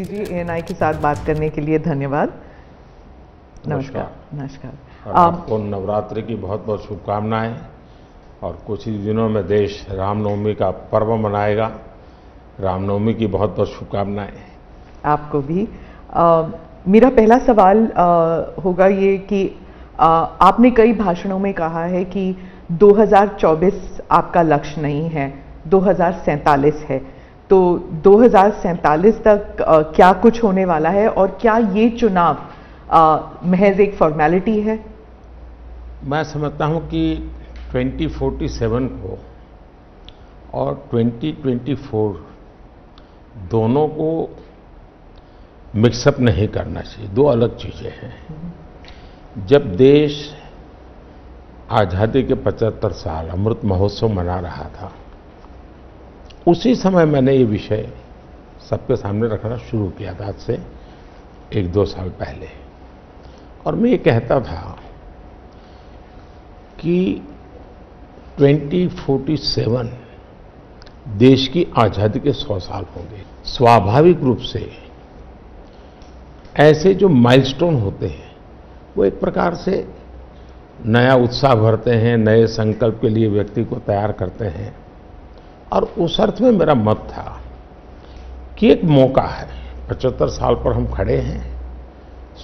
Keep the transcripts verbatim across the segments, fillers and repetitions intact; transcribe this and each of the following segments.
जी ANI के साथ बात करने के लिए धन्यवाद। नमस्कार। नमस्कार। आपको नवरात्रि की बहुत बहुत शुभकामनाएं। और कुछ ही दिनों में देश रामनवमी का पर्व मनाएगा। रामनवमी की बहुत बहुत शुभकामनाएं आपको भी। आ, मेरा पहला सवाल आ, होगा ये कि आ, आपने कई भाषणों में कहा है कि दो हज़ार चौबीस आपका लक्ष्य नहीं है, दो हज़ार सैंतालीस है। तो दो हज़ार सैंतालीस तक आ, क्या कुछ होने वाला है और क्या ये चुनाव आ, महज एक फॉर्मेलिटी है? मैं समझता हूं कि दो हज़ार सैंतालीस को और दो हज़ार चौबीस दोनों को मिक्सअप नहीं करना चाहिए। दो अलग चीज़ें हैं। जब देश आज़ादी के पचहत्तर साल अमृत महोत्सव मना रहा था, उसी समय मैंने ये विषय सबके सामने रखना शुरू किया था, आज से एक दो साल पहले। और मैं ये कहता था कि दो हज़ार सैंतालीस देश की आज़ादी के सौ साल होंगे। स्वाभाविक रूप से ऐसे जो माइलस्टोन होते हैं वो एक प्रकार से नया उत्साह भरते हैं, नए संकल्प के लिए व्यक्ति को तैयार करते हैं। और उस अर्थ में मेरा मत था कि एक मौका है, पचहत्तर साल पर हम खड़े हैं,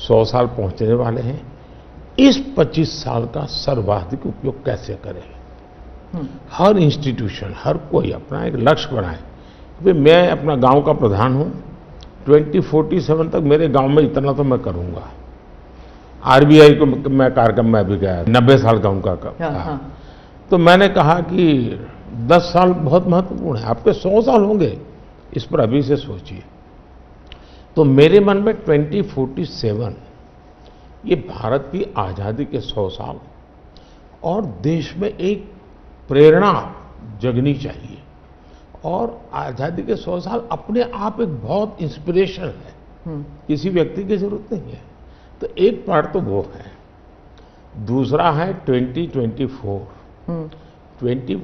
सौ साल पहुंचने वाले हैं, इस पच्चीस साल का सर्वाधिक उपयोग कैसे करें। हर इंस्टीट्यूशन, हर कोई अपना एक लक्ष्य बनाए। भाई मैं अपना गांव का प्रधान हूं, दो हज़ार सैंतालीस तक मेरे गांव में इतना तो मैं करूंगा। आरबीआई को मैं कार्यक्रम में अभी गया, नब्बे साल का उनका था, तो मैंने कहा कि दस साल बहुत महत्वपूर्ण है, आपके सौ साल होंगे, इस पर अभी से सोचिए। तो मेरे मन में दो हज़ार सैंतालीस ये भारत की आज़ादी के सौ साल और देश में एक प्रेरणा जगनी चाहिए। और आज़ादी के सौ साल अपने आप एक बहुत इंस्पिरेशन है, किसी व्यक्ति की जरूरत नहीं है। तो एक पार्ट तो वो है। दूसरा है दो हज़ार चौबीस।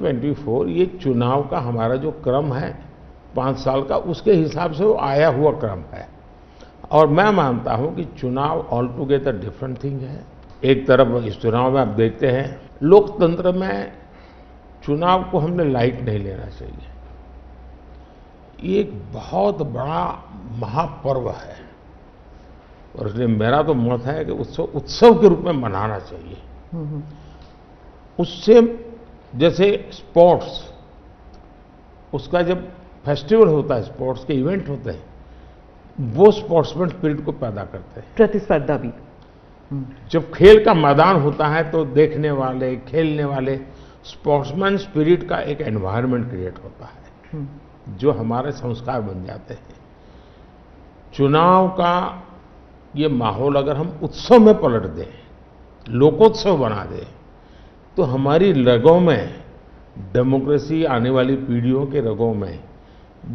दो हज़ार चौबीस ये चुनाव का हमारा जो क्रम है पाँच साल का, उसके हिसाब से वो आया हुआ क्रम है। और मैं मानता हूँ कि चुनाव ऑल टुगेदर डिफरेंट थिंग है। एक तरफ इस चुनाव में आप देखते हैं, लोकतंत्र में चुनाव को हमने लाइट नहीं लेना चाहिए। ये एक बहुत बड़ा महापर्व है और इसलिए मेरा तो मत है कि उसको उत्सव के रूप में मनाना चाहिए। उससे जैसे स्पोर्ट्स, उसका जब फेस्टिवल होता है, स्पोर्ट्स के इवेंट होते हैं, वो स्पोर्ट्समैन स्पिरिट को पैदा करते हैं। प्रतिस्पर्धा भी जब खेल का मैदान होता है तो देखने वाले, खेलने वाले, स्पोर्ट्समैन स्पिरिट का एक एनवायरनमेंट क्रिएट होता है, जो हमारे संस्कार बन जाते हैं। चुनाव का ये माहौल अगर हम उत्सव में पलट दें, लोकोत्सव बना दें, तो हमारी रगों में डेमोक्रेसी, आने वाली पीढ़ियों के रगों में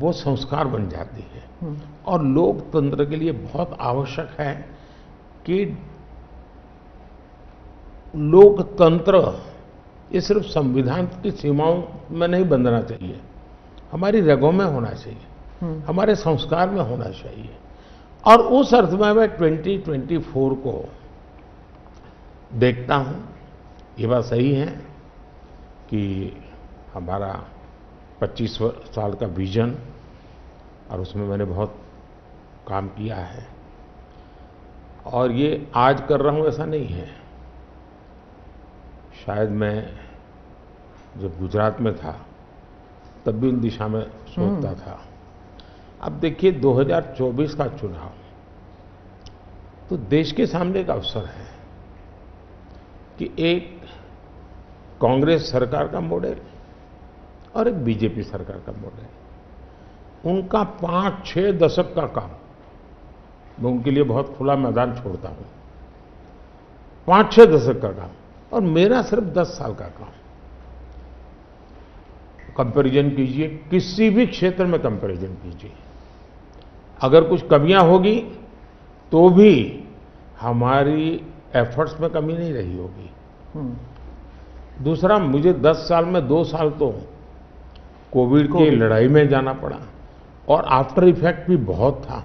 वो संस्कार बन जाती है। और लोकतंत्र के लिए बहुत आवश्यक है कि लोकतंत्र ये सिर्फ संविधान की सीमाओं में नहीं बंधना चाहिए, हमारी रगों में होना चाहिए, हमारे संस्कार में होना चाहिए। और उस अर्थ में मैं दो हज़ार चौबीस को देखता हूँ। ये बात सही है कि हमारा पच्चीस साल का विजन, और उसमें मैंने बहुत काम किया है। और ये आज कर रहा हूँ ऐसा नहीं है। शायद मैं जब गुजरात में था तब भी इन दिशा में सोचता था। अब देखिए दो हज़ार चौबीस का चुनाव तो देश के सामने एक अवसर है कि एक कांग्रेस सरकार का मॉडल और एक बीजेपी सरकार का मॉडल, उनका पाँच छः दशक का काम, मैं उनके लिए बहुत खुला मैदान छोड़ता हूँ, पाँच छः दशक का काम और मेरा सिर्फ दस साल का काम। कंपैरिजन कीजिए, किसी भी क्षेत्र में कंपैरिजन कीजिए, अगर कुछ कमियां होगी तो भी हमारी एफर्ट्स में कमी नहीं रही होगी। दूसरा, मुझे दस साल में दो साल तो कोविड की लड़ाई में जाना पड़ा और आफ्टर इफेक्ट भी बहुत था।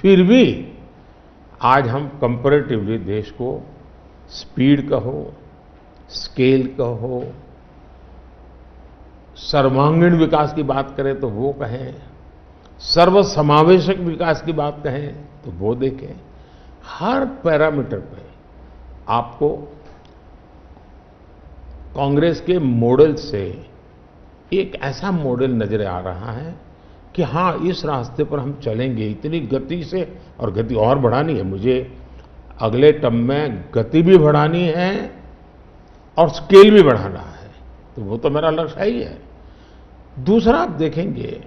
फिर भी आज हम कंपैरेटिवली देश को स्पीड कहो, स्केल कहो, सर्वांगीण विकास की बात करें तो वो कहें, सर्वसमावेशक विकास की बात कहें तो वो देखें। हर पैरामीटर पे आपको कांग्रेस के मॉडल से एक ऐसा मॉडल नजर आ रहा है कि हाँ, इस रास्ते पर हम चलेंगे इतनी गति से, और गति और बढ़ानी है मुझे, अगले टर्म में गति भी बढ़ानी है और स्केल भी बढ़ाना है, तो वो तो मेरा लक्ष्य ही है। दूसरा, आप देखेंगे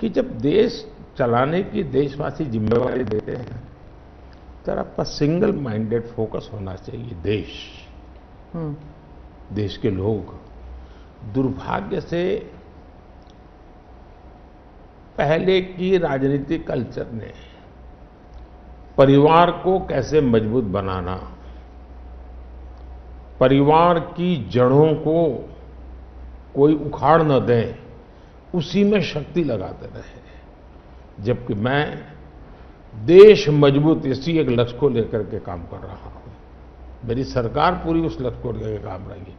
कि जब देश चलाने की देशवासी जिम्मेदारी देते हैं तो आपका सिंगल माइंडेड फोकस होना चाहिए देश, देश के लोग। दुर्भाग्य से पहले की राजनीतिक कल्चर ने परिवार को कैसे मजबूत बनाना, परिवार की जड़ों को कोई उखाड़ न दे, उसी में शक्ति लगाते रहे, जबकि मैं देश मजबूत इसी एक लक्ष्य को लेकर के काम कर रहा हूं। मेरी सरकार पूरी उस लक्ष्य को लेकर काम करेगी।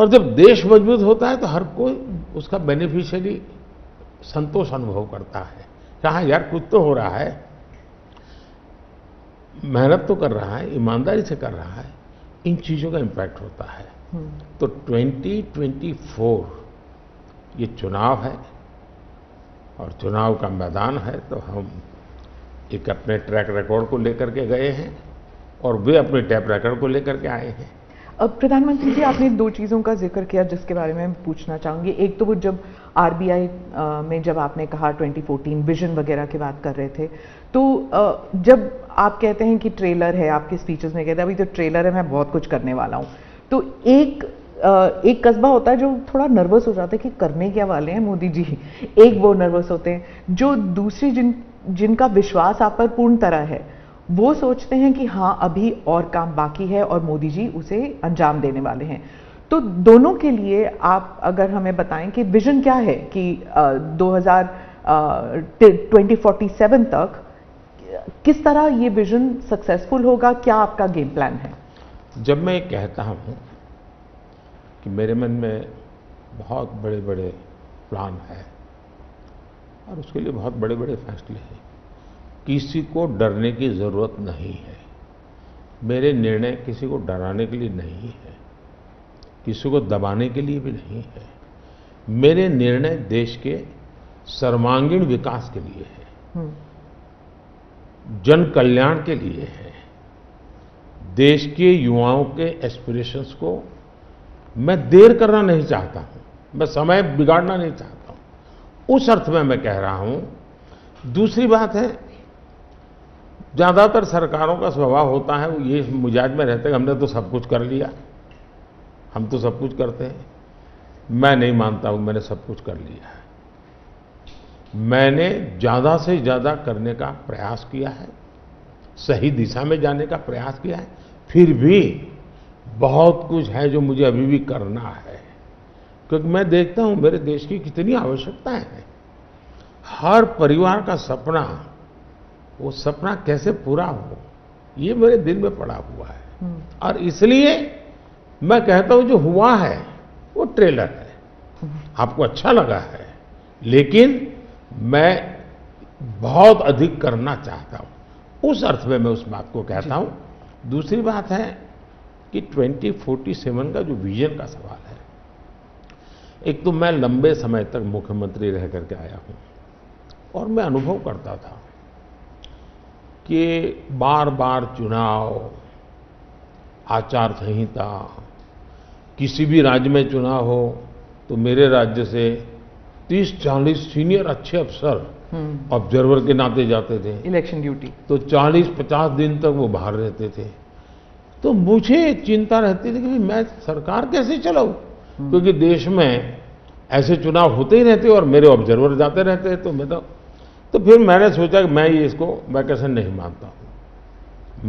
और जब देश मजबूत होता है तो हर कोई उसका बेनिफिशियरी संतोष अनुभव करता है, कहा यार कुछ तो हो रहा है, मेहनत तो कर रहा है, ईमानदारी से कर रहा है, इन चीज़ों का इम्पैक्ट होता है। तो दो हज़ार चौबीस ये चुनाव है और चुनाव का मैदान है, तो हम एक अपने ट्रैक रिकॉर्ड को लेकर के गए हैं और वे अपने टैप रिकॉर्ड को लेकर के आए हैं। अब प्रधानमंत्री जी, आपने दो चीज़ों का जिक्र किया जिसके बारे में पूछना चाहूँगी। एक तो वो जब आरबीआई में जब आपने कहा दो हज़ार चौदह विजन वगैरह की बात कर रहे थे, तो जब आप कहते हैं कि ट्रेलर है, आपके स्पीचेस में कहते हैं अभी तो ट्रेलर है, मैं बहुत कुछ करने वाला हूँ, तो एक एक कस्बा होता है जो थोड़ा नर्वस हो जाता है कि करने क्या वाले हैं मोदी जी, एक वो नर्वस होते हैं। जो दूसरी जिन जिनका विश्वास आप पर पूर्ण तरह है, वो सोचते हैं कि हाँ अभी और काम बाकी है और मोदी जी उसे अंजाम देने वाले हैं। तो दोनों के लिए आप अगर हमें बताएं कि विजन क्या है कि दो हज़ार सैंतालीस तक किस तरह ये विजन सक्सेसफुल होगा, क्या आपका गेम प्लान है? जब मैं कहता हूँ कि मेरे मन में बहुत बड़े बड़े प्लान हैं और उसके लिए बहुत बड़े बड़े फैसले हैं, किसी को डरने की ज़रूरत नहीं है। मेरे निर्णय किसी को डराने के लिए नहीं है, किसी को दबाने के लिए भी नहीं है। मेरे निर्णय देश के सर्वांगीण विकास के लिए है, जन कल्याण के लिए है, देश के युवाओं के एस्पिरेशंस को मैं देर करना नहीं चाहता हूं, मैं समय बिगाड़ना नहीं चाहता हूं, उस अर्थ में मैं कह रहा हूं। दूसरी बात है, ज़्यादातर सरकारों का स्वभाव होता है वो ये मिजाज में रहते हैं हमने तो सब कुछ कर लिया, हम तो सब कुछ करते हैं। मैं नहीं मानता हूं मैंने सब कुछ कर लिया है, मैंने ज़्यादा से ज़्यादा करने का प्रयास किया है, सही दिशा में जाने का प्रयास किया है, फिर भी बहुत कुछ है जो मुझे अभी भी करना है, क्योंकि मैं देखता हूं मेरे देश की कितनी आवश्यकताएं हैं। हर परिवार का सपना, वो सपना कैसे पूरा हो, ये मेरे दिल में पड़ा हुआ है। और इसलिए मैं कहता हूं जो हुआ है वो ट्रेलर है, आपको अच्छा लगा है, लेकिन मैं बहुत अधिक करना चाहता हूं, उस अर्थ में मैं उस बात को कहता हूं। दूसरी बात है कि दो हज़ार सैंतालीस का जो विजन का सवाल है, एक तो मैं लंबे समय तक मुख्यमंत्री रह करके आया हूं और मैं अनुभव करता था कि बार बार चुनाव, आचार संहिता, किसी भी राज्य में चुनाव हो तो मेरे राज्य से तीस चालीस सीनियर अच्छे अफसर ऑब्जर्वर के नाते जाते थे इलेक्शन ड्यूटी, तो चालीस पचास दिन तक वो बाहर रहते थे। तो मुझे चिंता रहती थी कि मैं सरकार कैसे चलाऊं, क्योंकि देश में ऐसे चुनाव होते ही रहते और मेरे ऑब्जर्वर जाते रहते, तो मैं तो तो फिर मैंने सोचा कि मैं ये इसको वैकेशन नहीं मानता हूँ,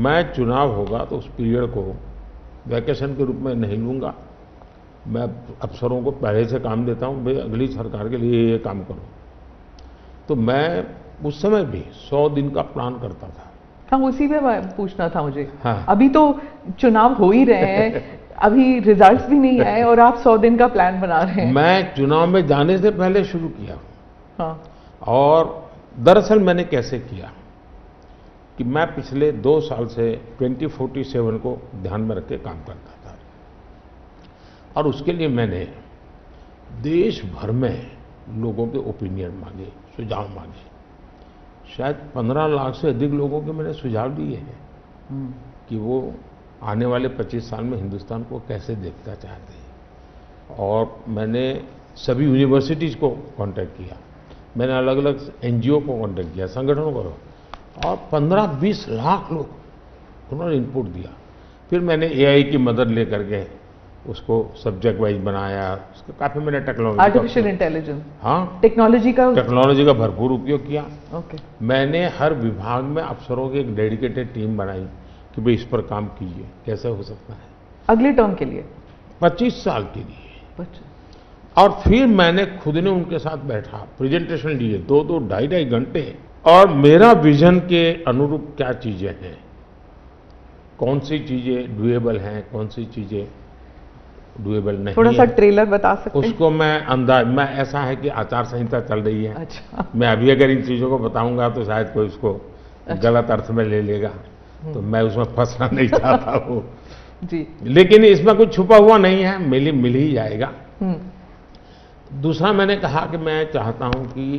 मैं चुनाव होगा तो उस पीरियड को वैकेशन के रूप में नहीं लूँगा, मैं अफसरों को पहले से काम देता हूँ, भाई अगली सरकार के लिए ये काम करो। तो मैं उस समय भी सौ दिन का प्लान करता था। हाँ, उसी पे पूछना था मुझे। हाँ। अभी तो चुनाव हो ही रहे हैं, अभी रिजल्ट्स भी नहीं आए और आप सौ दिन का प्लान बना रहे हैं। मैं चुनाव में जाने से पहले शुरू किया। हाँ। और दरअसल मैंने कैसे किया कि मैं पिछले दो साल से ट्वेंटी फोर्टी सेवन को ध्यान में रख के काम करता था और उसके लिए मैंने देश भर में लोगों के ओपिनियन मांगे, सुझाव मांगे। शायद पंद्रह लाख से अधिक लोगों के मैंने सुझाव दिए हैं कि वो आने वाले पच्चीस साल में हिंदुस्तान को कैसे देखना चाहते हैं। और मैंने सभी यूनिवर्सिटीज़ को कांटेक्ट किया, मैंने अलग अलग एनजीओ को कांटेक्ट किया, संगठनों को, और पंद्रह बीस लाख लोग उन्होंने इनपुट दिया। फिर मैंने एआई की मदद लेकर के उसको सब्जेक्ट वाइज बनाया, उसका काफ़ी मैंने टेक्नोलॉजी, आर्टिफिशियल इंटेलिजेंस, हाँ, टेक्नोलॉजी का टेक्नोलॉजी का भरपूर उपयोग किया। ओके। मैंने हर विभाग में अफसरों की एक डेडिकेटेड टीम बनाई कि भाई इस पर काम कीजिए, कैसे हो सकता है अगले टर्म के लिए, पच्चीस साल के लिए। पच्चीस और फिर मैंने खुद ने उनके साथ बैठा, प्रेजेंटेशन लिए दो दो ढाई ढाई घंटे, और मेरा विजन के अनुरूप क्या चीज़ें हैं, कौन सी चीज़ें डुएबल हैं, कौन सी चीज़ें डुएबल नहीं। थोड़ा सा ट्रेलर बता सकते हैं उसको? मैं अंदाज मैं ऐसा है कि आचार संहिता चल रही है। अच्छा। मैं अभी अगर इन चीज़ों को बताऊंगा तो शायद कोई उसको अच्छा। गलत अर्थ में ले लेगा, तो मैं उसमें फंसना नहीं चाहता हूँ। जी, लेकिन इसमें कुछ छुपा हुआ नहीं है, मिली मिल ही जाएगा। दूसरा मैंने कहा कि मैं चाहता हूँ कि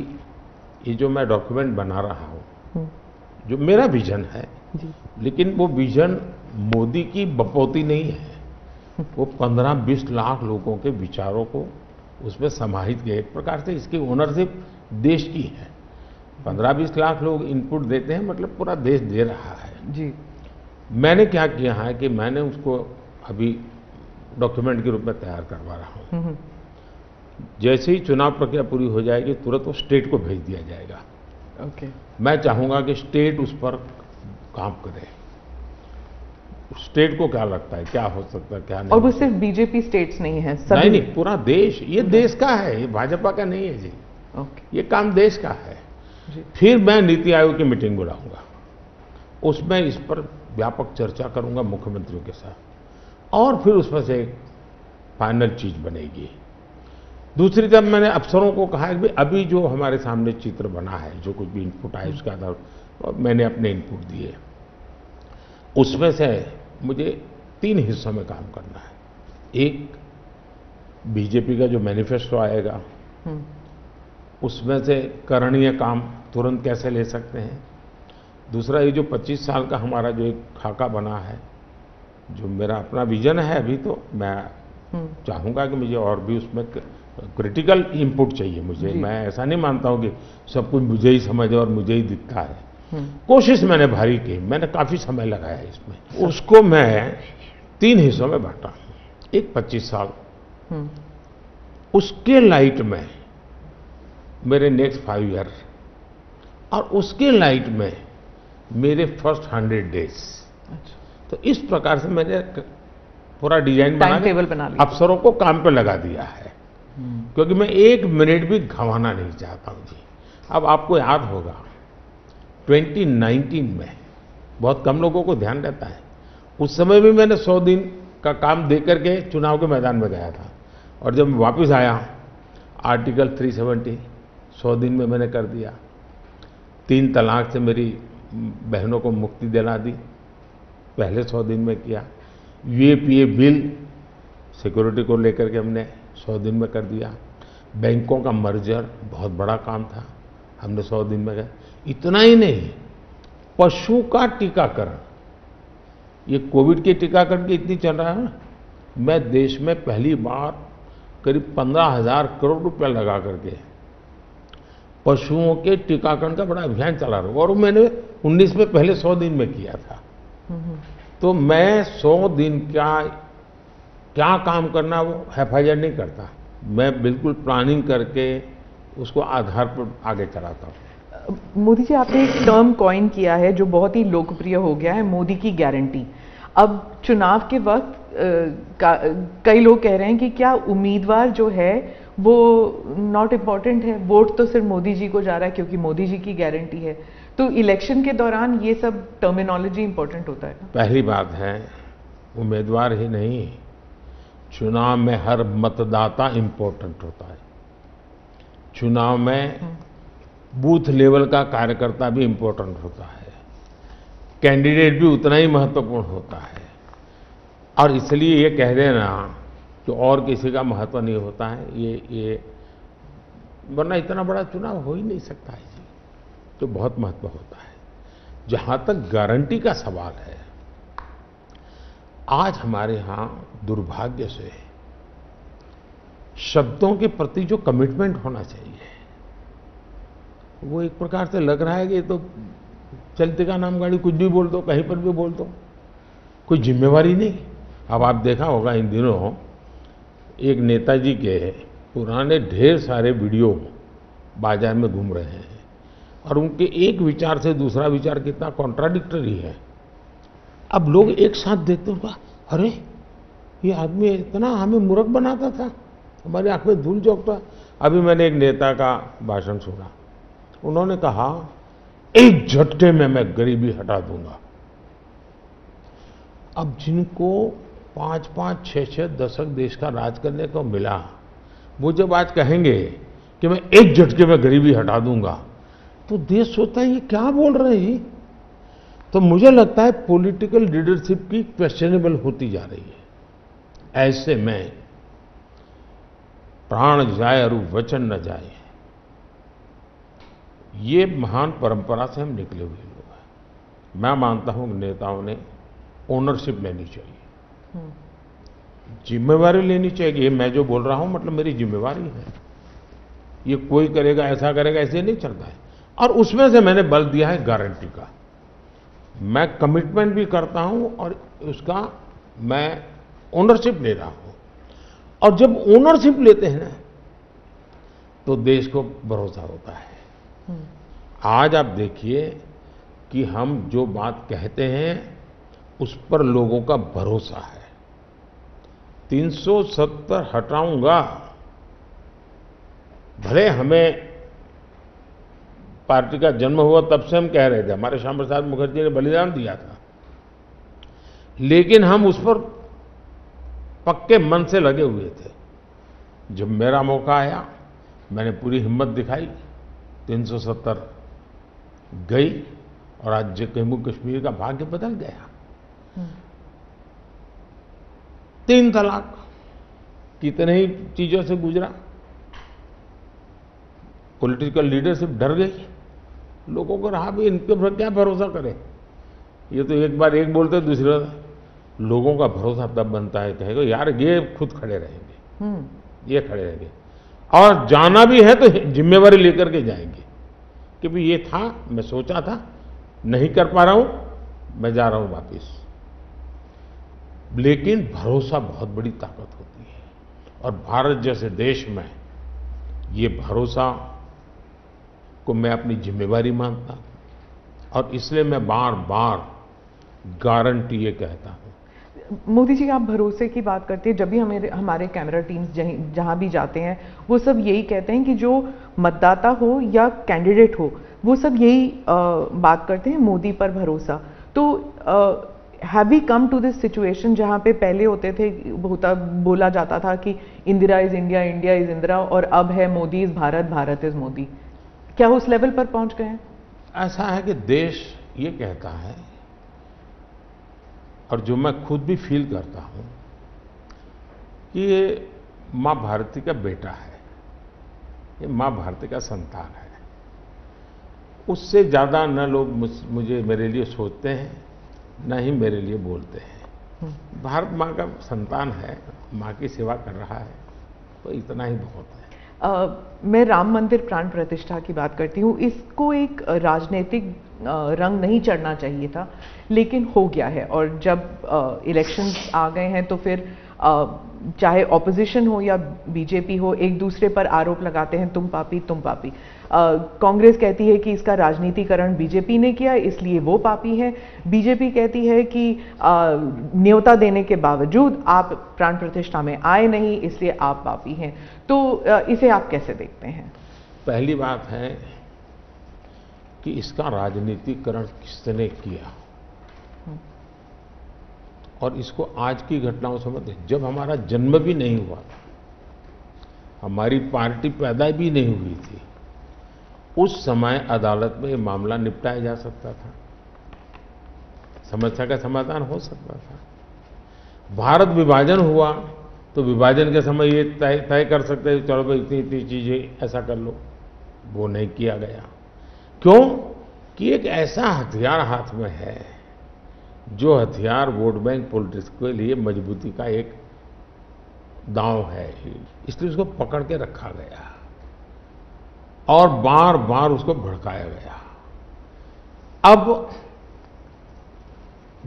ये जो मैं डॉक्यूमेंट बना रहा हूँ, जो मेरा विजन है, लेकिन वो विजन मोदी की बपौती नहीं है, वो पंद्रह बीस लाख लोगों के विचारों को उसमें समाहित किया। एक प्रकार से इसकी ओनरशिप देश की है, पंद्रह बीस लाख लोग इनपुट देते हैं, मतलब पूरा देश दे रहा है। जी, मैंने क्या किया है कि मैंने उसको अभी डॉक्यूमेंट के रूप में तैयार करवा रहा हूँ। जैसे ही चुनाव प्रक्रिया पूरी हो जाएगी, तुरंत वो स्टेट को भेज दिया जाएगा। ओके। मैं चाहूँगा कि स्टेट उस पर काम करे, स्टेट को क्या लगता है, क्या हो सकता है, क्या नहीं। और वो सिर्फ बीजेपी स्टेट्स नहीं है, सब नहीं, नहीं, पूरा देश। ये देश का है, ये भाजपा का नहीं है जी। ओके। ये काम देश का है। फिर मैं नीति आयोग की मीटिंग बुलाऊंगा, उसमें इस पर व्यापक चर्चा करूंगा मुख्यमंत्रियों के साथ, और फिर उसमें से एक फाइनल चीज बनेगी। दूसरी तरफ मैंने अफसरों को कहा कि अभी जो हमारे सामने चित्र बना है, जो कुछ भी इनपुट आए उसके आधार पर मैंने अपने इनपुट दिए। उसमें से मुझे तीन हिस्सों में काम करना है। एक, बीजेपी का जो मैनिफेस्टो आएगा उसमें से करणीय काम तुरंत कैसे ले सकते हैं। दूसरा, ये जो पच्चीस साल का हमारा जो एक खाका बना है, जो मेरा अपना विजन है, अभी तो मैं चाहूँगा कि मुझे और भी उसमें क्रिटिकल इनपुट चाहिए मुझे। मैं ऐसा नहीं मानता हूँ कि सब कुछ मुझे ही समझ और मुझे ही दिखता है। कोशिश मैंने भारी की, मैंने काफ़ी समय लगाया इसमें। उसको मैं तीन हिस्सों में बांटा। एक, पच्चीस साल, उसके लाइट में मेरे नेक्स्ट फाइव ईयर, और उसके लाइट में मेरे फर्स्ट हंड्रेड डेज। अच्छा। तो इस प्रकार से मैंने पूरा डिजाइन बना, टेबल बना लिया, अफसरों को काम पे लगा दिया है, क्योंकि मैं एक मिनट भी घंवाना नहीं चाहता हूँ जी। अब आपको याद होगा ट्वेंटी नाइनटीन में, बहुत कम लोगों को ध्यान रहता है, उस समय भी मैंने सौ दिन का काम दे करके चुनाव के मैदान में गया था, और जब मैं वापस आया, आर्टिकल तीन सौ सत्तर सौ दिन में मैंने कर दिया। तीन तलाक से मेरी बहनों को मुक्ति दिला दी, पहले सौ दिन में किया। यूएपी ए बिल, सिक्योरिटी को लेकर के हमने सौ दिन में कर दिया। बैंकों का मर्जर बहुत बड़ा काम था, हमने सौ दिन में गए। इतना ही नहीं, पशु का टीकाकरण, ये कोविड के टीकाकरण की इतनी चल रहा है ना, मैं देश में पहली बार करीब पंद्रह हजार करोड़ रुपया लगा करके पशुओं के टीकाकरण का बड़ा अभियान चला रहा हूँ, और मैंने उन्नीस में पहले सौ दिन में किया था। तो मैं सौ दिन क्या क्या काम करना वो हेफाजत नहीं करता, मैं बिल्कुल प्लानिंग करके उसको आधार पर आगे चलाता हूँ। मोदी जी, आपने एक टर्म कॉइन किया है जो बहुत ही लोकप्रिय हो गया है, मोदी की गारंटी। अब चुनाव के वक्त कई लोग कह रहे हैं कि क्या उम्मीदवार जो है वो नॉट इम्पॉर्टेंट है, वोट तो सिर्फ मोदी जी को जा रहा है क्योंकि मोदी जी की गारंटी है। तो इलेक्शन के दौरान ये सब टर्मिनोलॉजी इम्पोर्टेंट होता है। पहली बात है, उम्मीदवार ही नहीं, चुनाव में हर मतदाता इम्पोर्टेंट होता है। चुनाव में बूथ लेवल का कार्यकर्ता भी इम्पोर्टेंट होता है, कैंडिडेट भी उतना ही महत्वपूर्ण होता है। और इसलिए ये कह देना कि और किसी का महत्व नहीं होता है, ये ये वरना इतना बड़ा चुनाव हो ही नहीं सकता है जी, तो बहुत महत्व होता है। जहाँ तक गारंटी का सवाल है, आज हमारे यहाँ दुर्भाग्य से शब्दों के प्रति जो कमिटमेंट होना चाहिए वो एक प्रकार से लग रहा है कि ये तो चलते का नाम गाड़ी, कुछ भी बोल दो, कहीं पर भी बोल दो, कोई जिम्मेवारी नहीं। अब आप देखा होगा इन दिनों एक नेताजी के पुराने ढेर सारे वीडियो बाजार में घूम रहे हैं और उनके एक विचार से दूसरा विचार कितना कॉन्ट्राडिक्टरी है। अब लोग एक साथ देखते हैं, अरे ये आदमी इतना हमें मूर्ख बनाता था, हमारी आंख में धूल झोंकता। अभी मैंने एक नेता का भाषण सुना, उन्होंने कहा एक झटके में मैं गरीबी हटा दूंगा। अब जिनको पाँच पाँच छः छः दशक देश का राज करने को मिला, वो जब आज कहेंगे कि मैं एक झटके में गरीबी हटा दूंगा, तो देश सोचता है ये क्या बोल रहे हैं। तो मुझे लगता है पॉलिटिकल लीडरशिप की क्वेश्चनेबल होती जा रही है। ऐसे में प्राण जाए और वचन न जाए, ये महान परंपरा से हम निकले हुए लोग हैं। मैं मानता हूं नेताओं ने ओनरशिप लेनी चाहिए, जिम्मेवारी लेनी चाहिए। ये मैं जो बोल रहा हूं मतलब मेरी जिम्मेवारी है, ये कोई करेगा ऐसा करेगा ऐसे नहीं चलता है। और उसमें से मैंने बल दिया है गारंटी का, मैं कमिटमेंट भी करता हूं और उसका मैं ओनरशिप ले रहा हूं। और जब ओनरशिप लेते हैं ना तो देश को भरोसा होता है। आज आप देखिए कि हम जो बात कहते हैं उस पर लोगों का भरोसा है। तीन सौ सत्तर हटाऊंगा, भले हमें पार्टी का जन्म हुआ तब से हम कह रहे थे, हमारे श्यामा प्रसाद मुखर्जी ने बलिदान दिया था, लेकिन हम उस पर पक्के मन से लगे हुए थे। जब मेरा मौका आया मैंने पूरी हिम्मत दिखाई, तीन सौ सत्तर गई और आज जम्मू कश्मीर का भाग्य बदल गया। तीन तलाक कितने ही चीजों से गुजरा, पॉलिटिकल लीडरशिप डर गई, लोगों को रहा भी इनके पर क्या भरोसा करें, ये तो एक बार एक बोलते दूसरे बार। लोगों का भरोसा तब बनता है, कहेगा यार ये खुद खड़े रहेंगे, ये खड़े रहेंगे और जाना भी है तो जिम्मेवारी लेकर के जाएंगे कि भाई ये था, मैं सोचा था, नहीं कर पा रहा हूं, मैं जा रहा हूं वापस। लेकिन भरोसा बहुत बड़ी ताकत होती है और भारत जैसे देश में ये भरोसा को मैं अपनी जिम्मेवारी मानता हूं और इसलिए मैं बार बार गारंटी ये कहता हूं। मोदी जी आप भरोसे की बात करते हैं, जब भी हमें हमारे कैमरा टीम्स जहां भी जाते हैं वो सब यही कहते हैं कि जो मतदाता हो या कैंडिडेट हो वो सब यही आ, बात करते हैं मोदी पर भरोसा। तो uh, have we come to this situation जहाँ पे पहले होते थे होता बोला जाता था कि Indira is India, India is Indira, और अब है मोदी इज भारत, भारत इज मोदी। क्या उस लेवल पर पहुंच गए हैं? ऐसा है कि देश ये कहता है और जो मैं खुद भी फील करता हूं कि ये माँ भारती का बेटा है, ये माँ भारती का संतान है। उससे ज़्यादा न लोग मुझे मेरे लिए सोचते हैं न ही मेरे लिए बोलते हैं। भारत माँ का संतान है, माँ की सेवा कर रहा है, तो इतना ही बहुत है। आ, मैं राम मंदिर प्राण प्रतिष्ठा की बात करती हूँ। इसको एक राजनीतिक रंग नहीं चढ़ना चाहिए था लेकिन हो गया है, और जब इलेक्शंस आ गए हैं तो फिर चाहे ऑपोजिशन हो या बीजेपी हो, एक दूसरे पर आरोप लगाते हैं तुम पापी तुम पापी। कांग्रेस कहती है कि इसका राजनीतिकरण बीजेपी ने किया इसलिए वो पापी है, बीजेपी कहती है कि न्योता देने के बावजूद आप प्राण प्रतिष्ठा में आए नहीं इसलिए आप पापी हैं। तो आ, इसे आप कैसे देखते हैं? पहली बात है कि इसका राजनीतिकरण किसने किया और इसको आज की घटनाओं से मत, जब हमारा जन्म भी नहीं हुआ था, हमारी पार्टी पैदा भी नहीं हुई थी, उस समय अदालत में यह मामला निपटाया जा सकता था, समस्या का समाधान हो सकता था। भारत विभाजन हुआ तो विभाजन के समय ये तय तय कर सकते हैं चलो भाई इतनी इतनी चीजें ऐसा कर लो, वो नहीं किया गया। क्यों? कि एक ऐसा हथियार हाथ में है जो हथियार वोट बैंक पॉलिटिक्स के लिए मजबूती का एक दांव है, इसलिए उसको पकड़ के रखा गया और बार बार उसको भड़काया गया। अब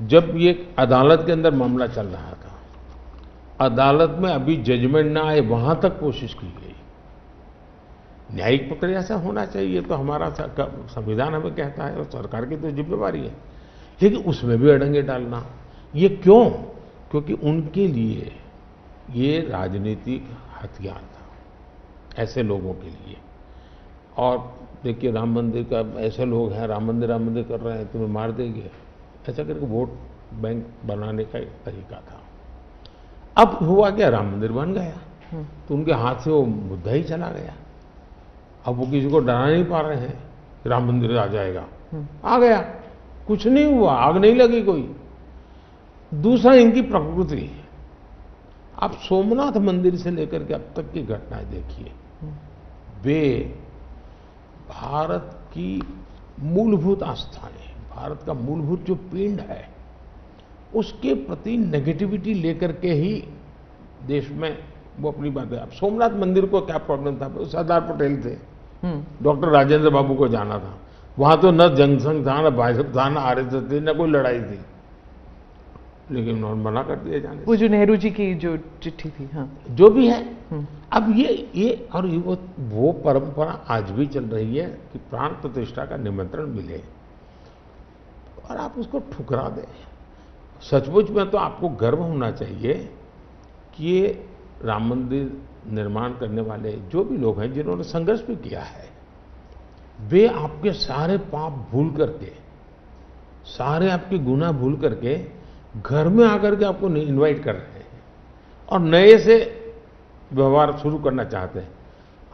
जब ये अदालत के अंदर मामला चल रहा था, अदालत में अभी जजमेंट ना आए वहां तक कोशिश की गई। न्यायिक प्रक्रिया से होना चाहिए तो हमारा संविधान हमें कहता है और सरकार की तो जिम्मेवारी है, लेकिन उसमें भी अड़ंगे डालना, ये क्यों? क्योंकि उनके लिए ये राजनीतिक हथियार था ऐसे लोगों के लिए। और देखिए राम मंदिर का ऐसे लोग हैं, राम मंदिर राम मंदिर कर रहे हैं तुम्हें मार देंगे, ऐसा करके वोट बैंक बनाने का एक तरीका था। अब हुआ क्या, राम मंदिर बन गया तो उनके हाथ से वो मुद्दा ही चला गया। अब वो किसी को डरा नहीं पा रहे हैं, राम मंदिर आ जाएगा, आ गया, कुछ नहीं हुआ, आग नहीं लगी कोई। दूसरा इनकी प्रकृति, आप सोमनाथ मंदिर से लेकर के अब तक की घटनाएं देखिए, वे भारत की मूलभूत आस्थाएं, भारत का मूलभूत जो पिंड है उसके प्रति नेगेटिविटी लेकर के ही देश में वो अपनी बात है। अब सोमनाथ मंदिर को क्या प्रॉब्लम था? सरदार पटेल थे, डॉक्टर राजेंद्र बाबू को जाना था, वहां तो न जनसंघ था, न भाजपा था, न आरएसएस थी, न कोई लड़ाई थी, लेकिन उन्होंने मना कर दिया जाने। वो जो नेहरू जी की जो चिट्ठी थी, हाँ, जो भी है। अब ये ये और ये वो वो परंपरा आज भी चल रही है कि प्राण प्रतिष्ठा का निमंत्रण मिले और आप उसको ठुकरा दें। सचमुच में तो आपको गर्व होना चाहिए कि ये राम मंदिर निर्माण करने वाले जो भी लोग हैं जिन्होंने संघर्ष भी किया है, वे आपके सारे पाप भूल करके, सारे आपके गुनाह भूल करके घर में आकर के आपको इनवाइट कर रहे हैं और नए से व्यवहार शुरू करना चाहते हैं।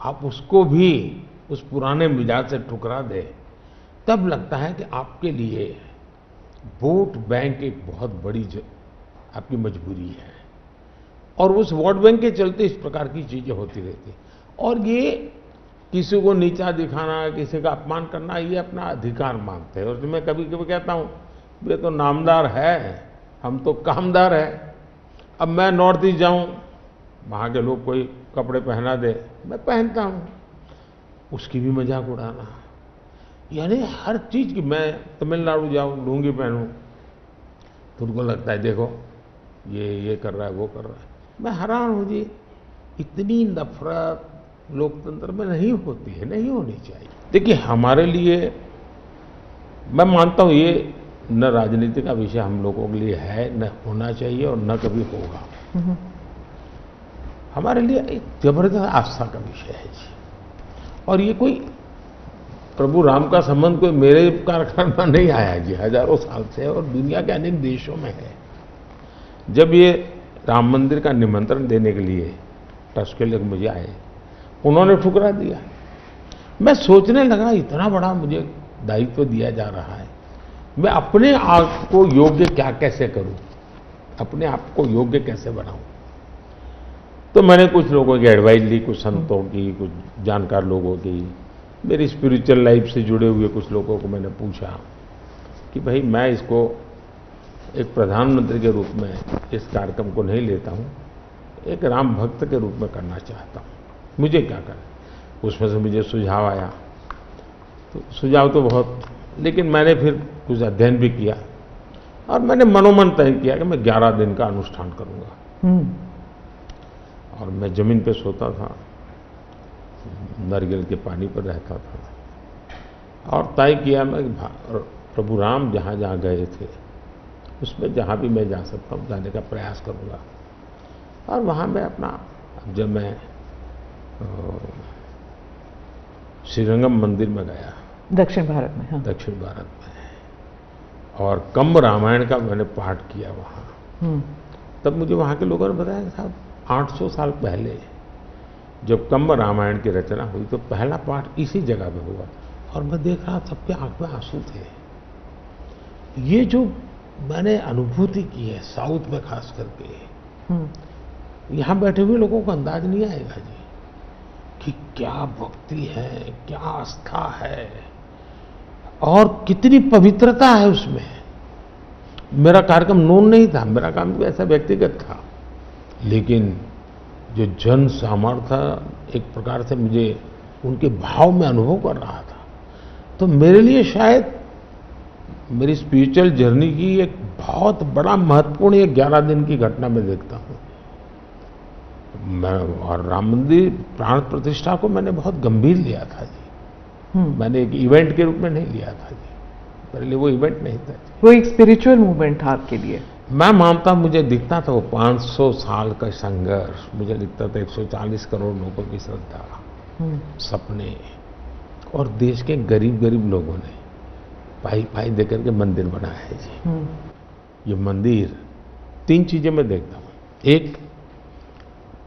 आप उसको भी उस पुराने मिजाज से टुकरा दें, तब लगता है कि आपके लिए वोट बैंक एक बहुत बड़ी आपकी मजबूरी है और उस वोट बैंक के चलते इस प्रकार की चीजें होती रहती। और ये किसी को नीचा दिखाना, किसी का अपमान करना, ये अपना अधिकार मानते हैं। और मैं कभी कभी कहता हूं ये तो नामदार है, हम तो कामदार है। अब मैं नॉर्थ ईस्ट जाऊं, वहां के लोग कोई कपड़े पहना दे, मैं पहनता हूं, उसकी भी मजाक उड़ाना, यानी हर चीज की। मैं तमिलनाडु जाऊं, लूंगी पहनूं, तो उनको लगता है देखो ये ये कर रहा है, वो कर रहा है। मैं हैरान हूं जी, इतनी नफरत लोकतंत्र में नहीं होती है, नहीं होनी चाहिए। देखिए हमारे लिए, मैं मानता हूं ये न राजनीति का विषय हम लोगों के लिए है, न होना चाहिए और न कभी होगा। हमारे लिए एक जबरदस्त आस्था का विषय है जी, और ये कोई प्रभु राम का संबंध कोई मेरे कारखाने में नहीं आया जी, हजारों साल से और दुनिया के अनेक देशों में है। जब ये राम मंदिर का निमंत्रण देने के लिए ट्रस्ट के लोग मुझे आए, उन्होंने ठुकरा दिया। मैं सोचने लगा इतना बड़ा मुझे दायित्व दिया जा रहा है, मैं अपने आप को योग्य क्या कैसे करूं, अपने आप को योग्य कैसे बनाऊं। तो मैंने कुछ लोगों की एडवाइस ली, कुछ संतों की, कुछ जानकार लोगों की, मेरी स्पिरिचुअल लाइफ से जुड़े हुए कुछ लोगों को मैंने पूछा कि भाई मैं इसको एक प्रधानमंत्री के रूप में इस कार्यक्रम को नहीं लेता हूँ, एक राम भक्त के रूप में करना चाहता हूँ, मुझे क्या करना। उसमें से मुझे सुझाव आया, तो सुझाव तो बहुत, लेकिन मैंने फिर कुछ अध्ययन भी किया और मैंने मनोमन तय किया कि मैं ग्यारह दिन का अनुष्ठान करूंगा। और मैं ज़मीन पे सोता था, नारियल के पानी पर रहता था। और तय किया मैं प्रभु राम जहाँ जहाँ गए थे उसमें जहाँ भी मैं जा सकता हूँ जाने का प्रयास करूँगा। और वहाँ मैं अपना, जब मैं श्रीरंगम मंदिर में गया दक्षिण भारत में, हाँ। दक्षिण भारत में, और कंब रामायण का मैंने पाठ किया वहाँ। तब मुझे वहाँ के लोगों ने बताया कि साहब आठ सौ साल पहले जब कंब रामायण की रचना हुई तो पहला पाठ इसी जगह पे हुआ। और मैं देख रहा सबके आंख में आंसू थे। ये जो मैंने अनुभूति की है साउथ में खास करके, यहाँ बैठे हुए लोगों को अंदाज नहीं आएगा जी कि क्या भक्ति है, क्या आस्था है और कितनी पवित्रता है उसमें। मेरा कार्यक्रम नोन नहीं था, मेरा काम तो ऐसा व्यक्तिगत था, लेकिन जो जन सामर्थ्य एक प्रकार से मुझे उनके भाव में अनुभव कर रहा था। तो मेरे लिए शायद मेरी स्पिरिचुअल जर्नी की एक बहुत बड़ा महत्वपूर्ण ये ग्यारह दिन की घटना में देखता हूँ मैं। और राम मंदिर प्राण प्रतिष्ठा को मैंने बहुत गंभीर लिया था जी, मैंने एक इवेंट के रूप में नहीं लिया था जी, मेरे लिए वो इवेंट नहीं था, वो एक स्पिरिचुअल मूवमेंट था आपके लिए। मैं मानता, मुझे दिखता था वो पाँच सौ साल का संघर्ष, मुझे दिखता था एक सौ चालीस करोड़ लोगों की श्रद्धा, सपने, और देश के गरीब गरीब लोगों ने पाई पाई देकर के मंदिर बनाया है जी। ये मंदिर तीन चीजें मैं देखता हूँ, एक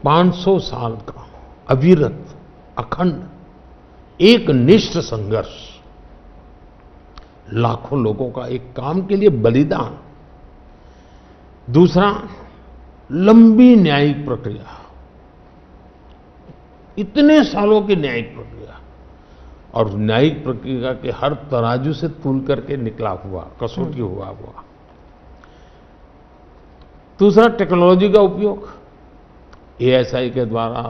पाँच सौ साल का अविरत अखंड एक निष्ठ संघर्ष, लाखों लोगों का एक काम के लिए बलिदान। दूसरा लंबी न्यायिक प्रक्रिया, इतने सालों की न्यायिक प्रक्रिया, और न्यायिक प्रक्रिया के हर तराजू से तुल करके निकला हुआ, कसौटी हुआ हुआ। दूसरा टेक्नोलॉजी का उपयोग, एएनआई के द्वारा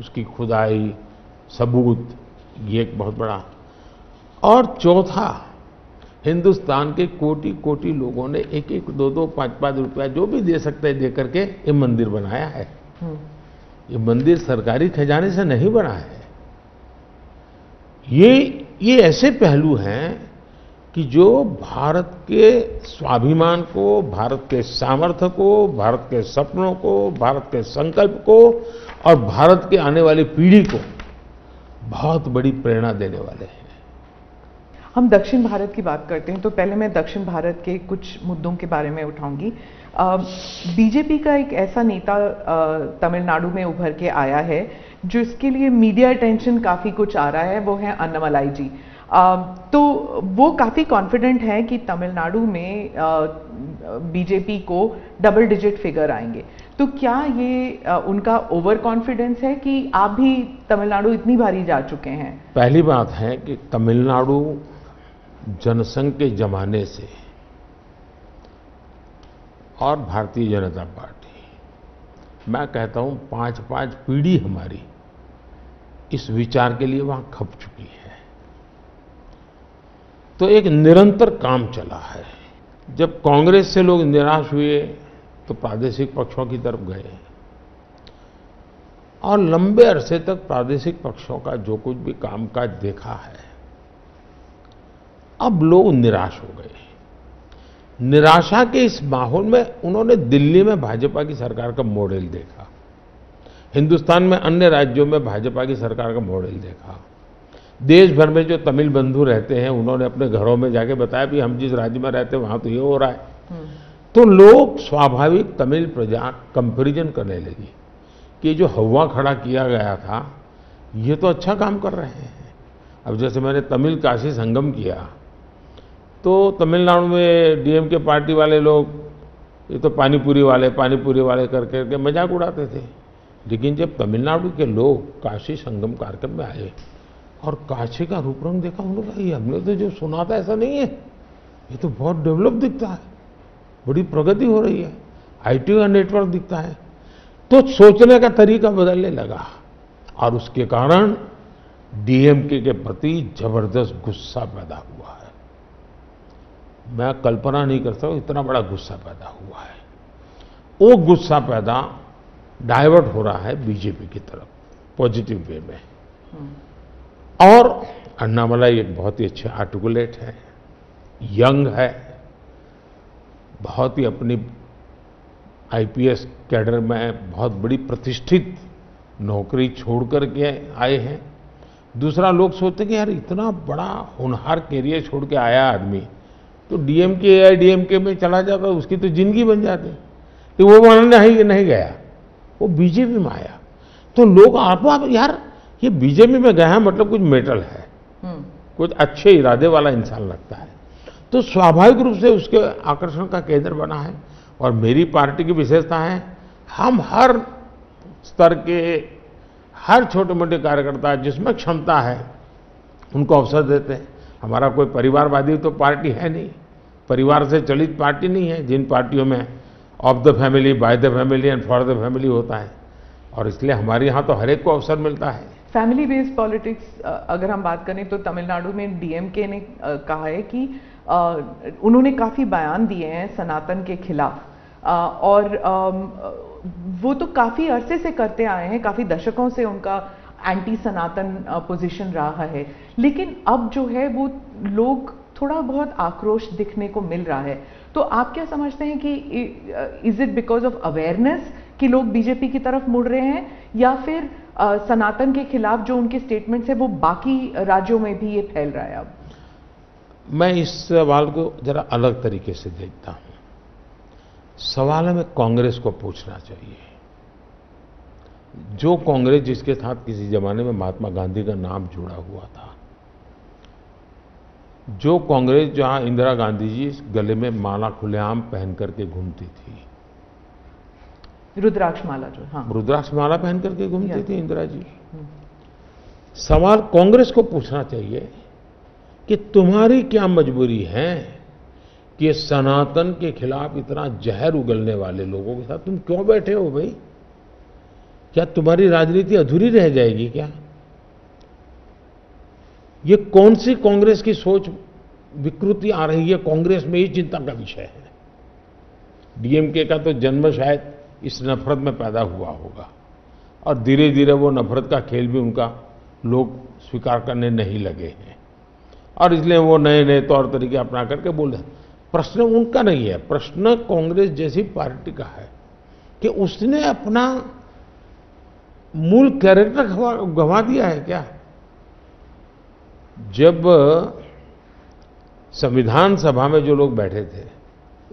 उसकी खुदाई, सबूत, ये एक बहुत बड़ा। और चौथा हिंदुस्तान के कोटि कोटि लोगों ने एक एक दो दो पाँच पाँच रुपया जो भी दे सकते हैं दे करके ये मंदिर बनाया है। ये मंदिर सरकारी खजाने से नहीं बना है। ये ये ऐसे पहलू हैं कि जो भारत के स्वाभिमान को, भारत के सामर्थ्य को, भारत के सपनों को, भारत के संकल्प को और भारत के आने वाली पीढ़ी को बहुत बड़ी प्रेरणा देने वाले हैं। हम दक्षिण भारत की बात करते हैं तो पहले मैं दक्षिण भारत के कुछ मुद्दों के बारे में उठाऊंगी। बीजेपी का एक ऐसा नेता तमिलनाडु में उभर के आया है जिसके लिए मीडिया अटेंशन काफ़ी कुछ आ रहा है, वो है अन्नामलाई जी। आ, तो वो काफ़ी कॉन्फिडेंट हैं कि तमिलनाडु में बीजेपी को डबल डिजिट फिगर आएंगे। तो क्या ये आ, उनका ओवर कॉन्फिडेंस है कि आप भी तमिलनाडु इतनी भारी जा चुके हैं? पहली बात है कि तमिलनाडु जनसंघ के जमाने से और भारतीय जनता पार्टी, मैं कहता हूँ पांच पांच पीढ़ी हमारी इस विचार के लिए वहाँ खप चुकी है। तो एक निरंतर काम चला है। जब कांग्रेस से लोग निराश हुए तो प्रादेशिक पक्षों की तरफ गए और लंबे अरसे तक प्रादेशिक पक्षों का जो कुछ भी कामकाज देखा है, अब लोग निराश हो गए। निराशा के इस माहौल में उन्होंने दिल्ली में भाजपा की सरकार का मॉडल देखा, हिंदुस्तान में अन्य राज्यों में भाजपा की सरकार का मॉडल देखा। देश भर में जो तमिल बंधु रहते हैं उन्होंने अपने घरों में जाके बताया भी हम जिस राज्य में रहते हैं वहाँ तो ये हो रहा है। तो लोग स्वाभाविक तमिल प्रजा कंपेरिजन करने लगी कि जो हवा खड़ा किया गया था ये तो अच्छा काम कर रहे हैं। अब जैसे मैंने तमिल काशी संगम किया तो तमिलनाडु में डीएमके पार्टी वाले लोग ये तो पानीपुरी वाले पानीपुरी वाले कर करके मजाक उड़ाते थे, लेकिन जब तमिलनाडु के लोग काशी संगम कार्यक्रम में आए और काशी का रूप रंग देखा, उन्होंने कहा ये हमने तो जो सुना था ऐसा नहीं है, ये तो बहुत डेवलप दिखता है, बड़ी प्रगति हो रही है, आईटी का नेटवर्क दिखता है। तो सोचने का तरीका बदलने लगा और उसके कारण डीएमके के प्रति जबरदस्त गुस्सा पैदा हुआ है। मैं कल्पना नहीं करता हूँ इतना बड़ा गुस्सा पैदा हुआ है। वो गुस्सा पैदा डाइवर्ट हो रहा है बीजेपी की तरफ पॉजिटिव वे में। और अन्नामलाई एक बहुत ही अच्छे आर्टिकुलेट है, यंग है, बहुत ही अपनी आईपीएस कैडर में बहुत बड़ी प्रतिष्ठित नौकरी छोड़ करके आए हैं। दूसरा, लोग सोचते कि यार इतना बड़ा होनहार कैरियर छोड़ के आया आदमी तो डीएमके एआईडीएमके में चला जाता, उसकी तो जिंदगी बन जाती, तो वो बनाने नहीं, नहीं गया, वो बीजेपी में आया। तो लोग आप, आप यार ये बीजेपी में गया मतलब कुछ मेटल है, कुछ अच्छे इरादे वाला इंसान लगता है, तो स्वाभाविक रूप से उसके आकर्षण का केंद्र बना है। और मेरी पार्टी की विशेषता है, हम हर स्तर के हर छोटे मोटे कार्यकर्ता जिसमें क्षमता है उनको अवसर देते हैं। हमारा कोई परिवारवादी तो पार्टी है नहीं, परिवार से चलित पार्टी नहीं है, जिन पार्टियों में of the family, by the family and for the family होता है, और इसलिए हमारे यहाँ तो हरेक को अवसर मिलता है। फैमिली बेस्ड पॉलिटिक्स अगर हम बात करें तो तमिलनाडु में डीएमके ने कहा है कि उन्होंने काफ़ी बयान दिए हैं सनातन के खिलाफ, और वो तो काफ़ी अरसे से करते आए हैं, काफ़ी दशकों से उनका एंटी सनातन पोजीशन रहा है, लेकिन अब जो है वो लोग थोड़ा बहुत आक्रोश दिखने को मिल रहा है। तो आप क्या समझते हैं कि is it because of awareness कि लोग बीजेपी की तरफ मुड़ रहे हैं, या फिर आ, सनातन के खिलाफ जो उनके स्टेटमेंट्स है वो बाकी राज्यों में भी ये फैल रहा है? अब मैं इस सवाल को जरा अलग तरीके से देखता हूं। सवाल हमें कांग्रेस को पूछना चाहिए, जो कांग्रेस जिसके साथ किसी जमाने में महात्मा गांधी का नाम जुड़ा हुआ था, जो कांग्रेस जहां इंदिरा गांधी जी गले में माला खुलेआम पहन करके घूमती थी, रुद्राक्ष माला जो, हाँ, रुद्राक्ष माला पहन करके घूमती थी इंदिरा जी। सवाल कांग्रेस को पूछना चाहिए कि तुम्हारी क्या मजबूरी है कि सनातन के खिलाफ इतना जहर उगलने वाले लोगों के साथ तुम क्यों बैठे हो भाई? क्या तुम्हारी राजनीति अधूरी रह जाएगी क्या? ये कौन सी कांग्रेस की सोच विकृति आ रही है कांग्रेस में, ये चिंता का विषय है। डीएमके का तो जन्म शायद इस नफरत में पैदा हुआ होगा, और धीरे धीरे वो नफरत का खेल भी उनका लोग स्वीकार करने नहीं लगे हैं, और इसलिए वो नए नए तौर तरीके अपना करके बोल रहे हैं। प्रश्न उनका नहीं है, प्रश्न कांग्रेस जैसी पार्टी का है कि उसने अपना मूल कैरेक्टर गंवा दिया है क्या? जब संविधान सभा में जो लोग बैठे थे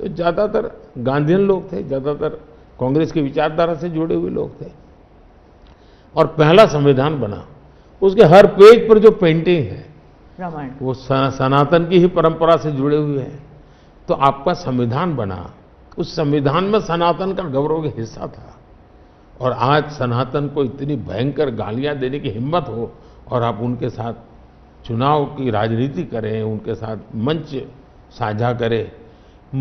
तो ज्यादातर गांधीयन लोग थे, ज्यादातर कांग्रेस की विचारधारा से जुड़े हुए लोग थे, और पहला संविधान बना उसके हर पेज पर जो पेंटिंग है रामायण, वो सनातन की ही परंपरा से जुड़े हुए हैं। तो आपका संविधान बना, उस संविधान में सनातन का गौरव हिस्सा था, और आज सनातन को इतनी भयंकर गालियां देने की हिम्मत हो और आप उनके साथ चुनाव की राजनीति करें, उनके साथ मंच साझा करें।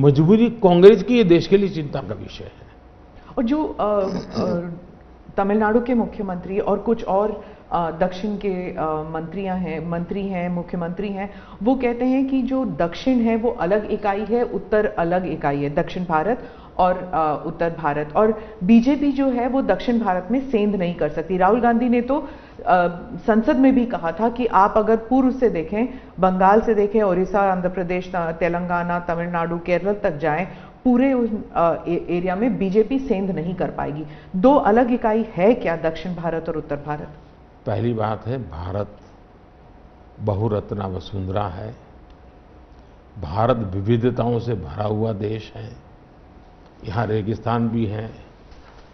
मजबूरी कांग्रेस की, ये देश के लिए चिंता का विषय है। और जो तमिलनाडु के मुख्यमंत्री और कुछ और दक्षिण के मंत्रियां हैं मंत्री हैं मुख्यमंत्री हैं, वो कहते हैं कि जो दक्षिण है वो अलग इकाई है, उत्तर अलग इकाई है, दक्षिण भारत और उत्तर भारत, और बीजेपी जो है वो दक्षिण भारत में सेंध नहीं कर सकती। राहुल गांधी ने तो संसद में भी कहा था कि आप अगर पूर्व से देखें, बंगाल से देखें, ओडिशा, आंध्र प्रदेश, तेलंगाना, तमिलनाडु, केरल तक जाएं, पूरे उस एरिया में बीजेपी सेंध नहीं कर पाएगी। दो अलग इकाई है क्या दक्षिण भारत और उत्तर भारत? पहली बात है, भारत बहुरत्ना वसुंधरा है, भारत विविधताओं से भरा हुआ देश है। यहाँ रेगिस्तान भी है,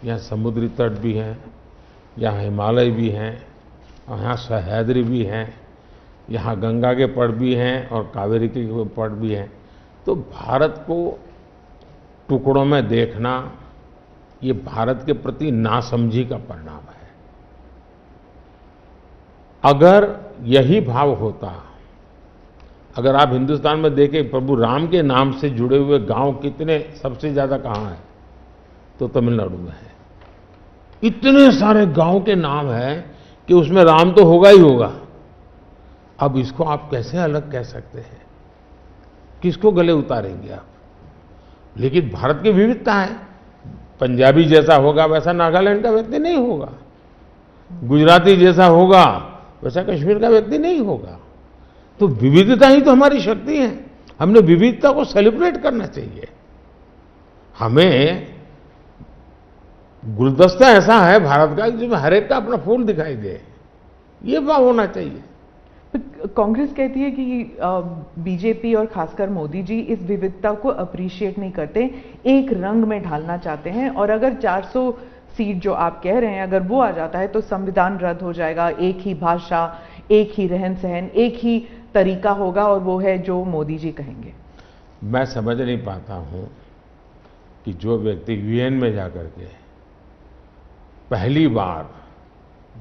यहाँ समुद्री तट भी है, यहाँ हिमालय भी हैं, और यहाँ सह्याद्री भी हैं, यहाँ गंगा के पट भी हैं और कावेरी के पट भी हैं। तो भारत को टुकड़ों में देखना, ये भारत के प्रति नासमझी का परिणाम है। अगर यही भाव होता, अगर आप हिंदुस्तान में देखें प्रभु राम के नाम से जुड़े हुए गांव कितने, सबसे ज़्यादा कहाँ है? तो तमिलनाडु में है। इतने सारे गांव के नाम हैं कि उसमें राम तो होगा ही होगा। अब इसको आप कैसे अलग कह सकते हैं? किसको गले उतारेंगे आप? लेकिन भारत की विविधता है, पंजाबी जैसा होगा वैसा नागालैंड का व्यक्ति नहीं होगा, गुजराती जैसा होगा वैसा कश्मीर का व्यक्ति नहीं होगा। तो विविधता ही तो हमारी शक्ति है, हमने विविधता को सेलिब्रेट करना चाहिए। हमें गुलदस्ता ऐसा है भारत का जिसमें हर एक का अपना फूल दिखाई दे, ये बात होना चाहिए। कांग्रेस कहती है कि बीजेपी और खासकर मोदी जी इस विविधता को अप्रिशिएट नहीं करते, एक रंग में ढालना चाहते हैं, और अगर चार सौ सीट जो आप कह रहे हैं अगर वो आ जाता है तो संविधान रद्द हो जाएगा, एक ही भाषा, एक ही रहन सहन, एक ही तरीका होगा, और वो है जो मोदी जी कहेंगे। मैं समझ नहीं पाता हूँ कि जो व्यक्ति यूएन में जाकर के पहली बार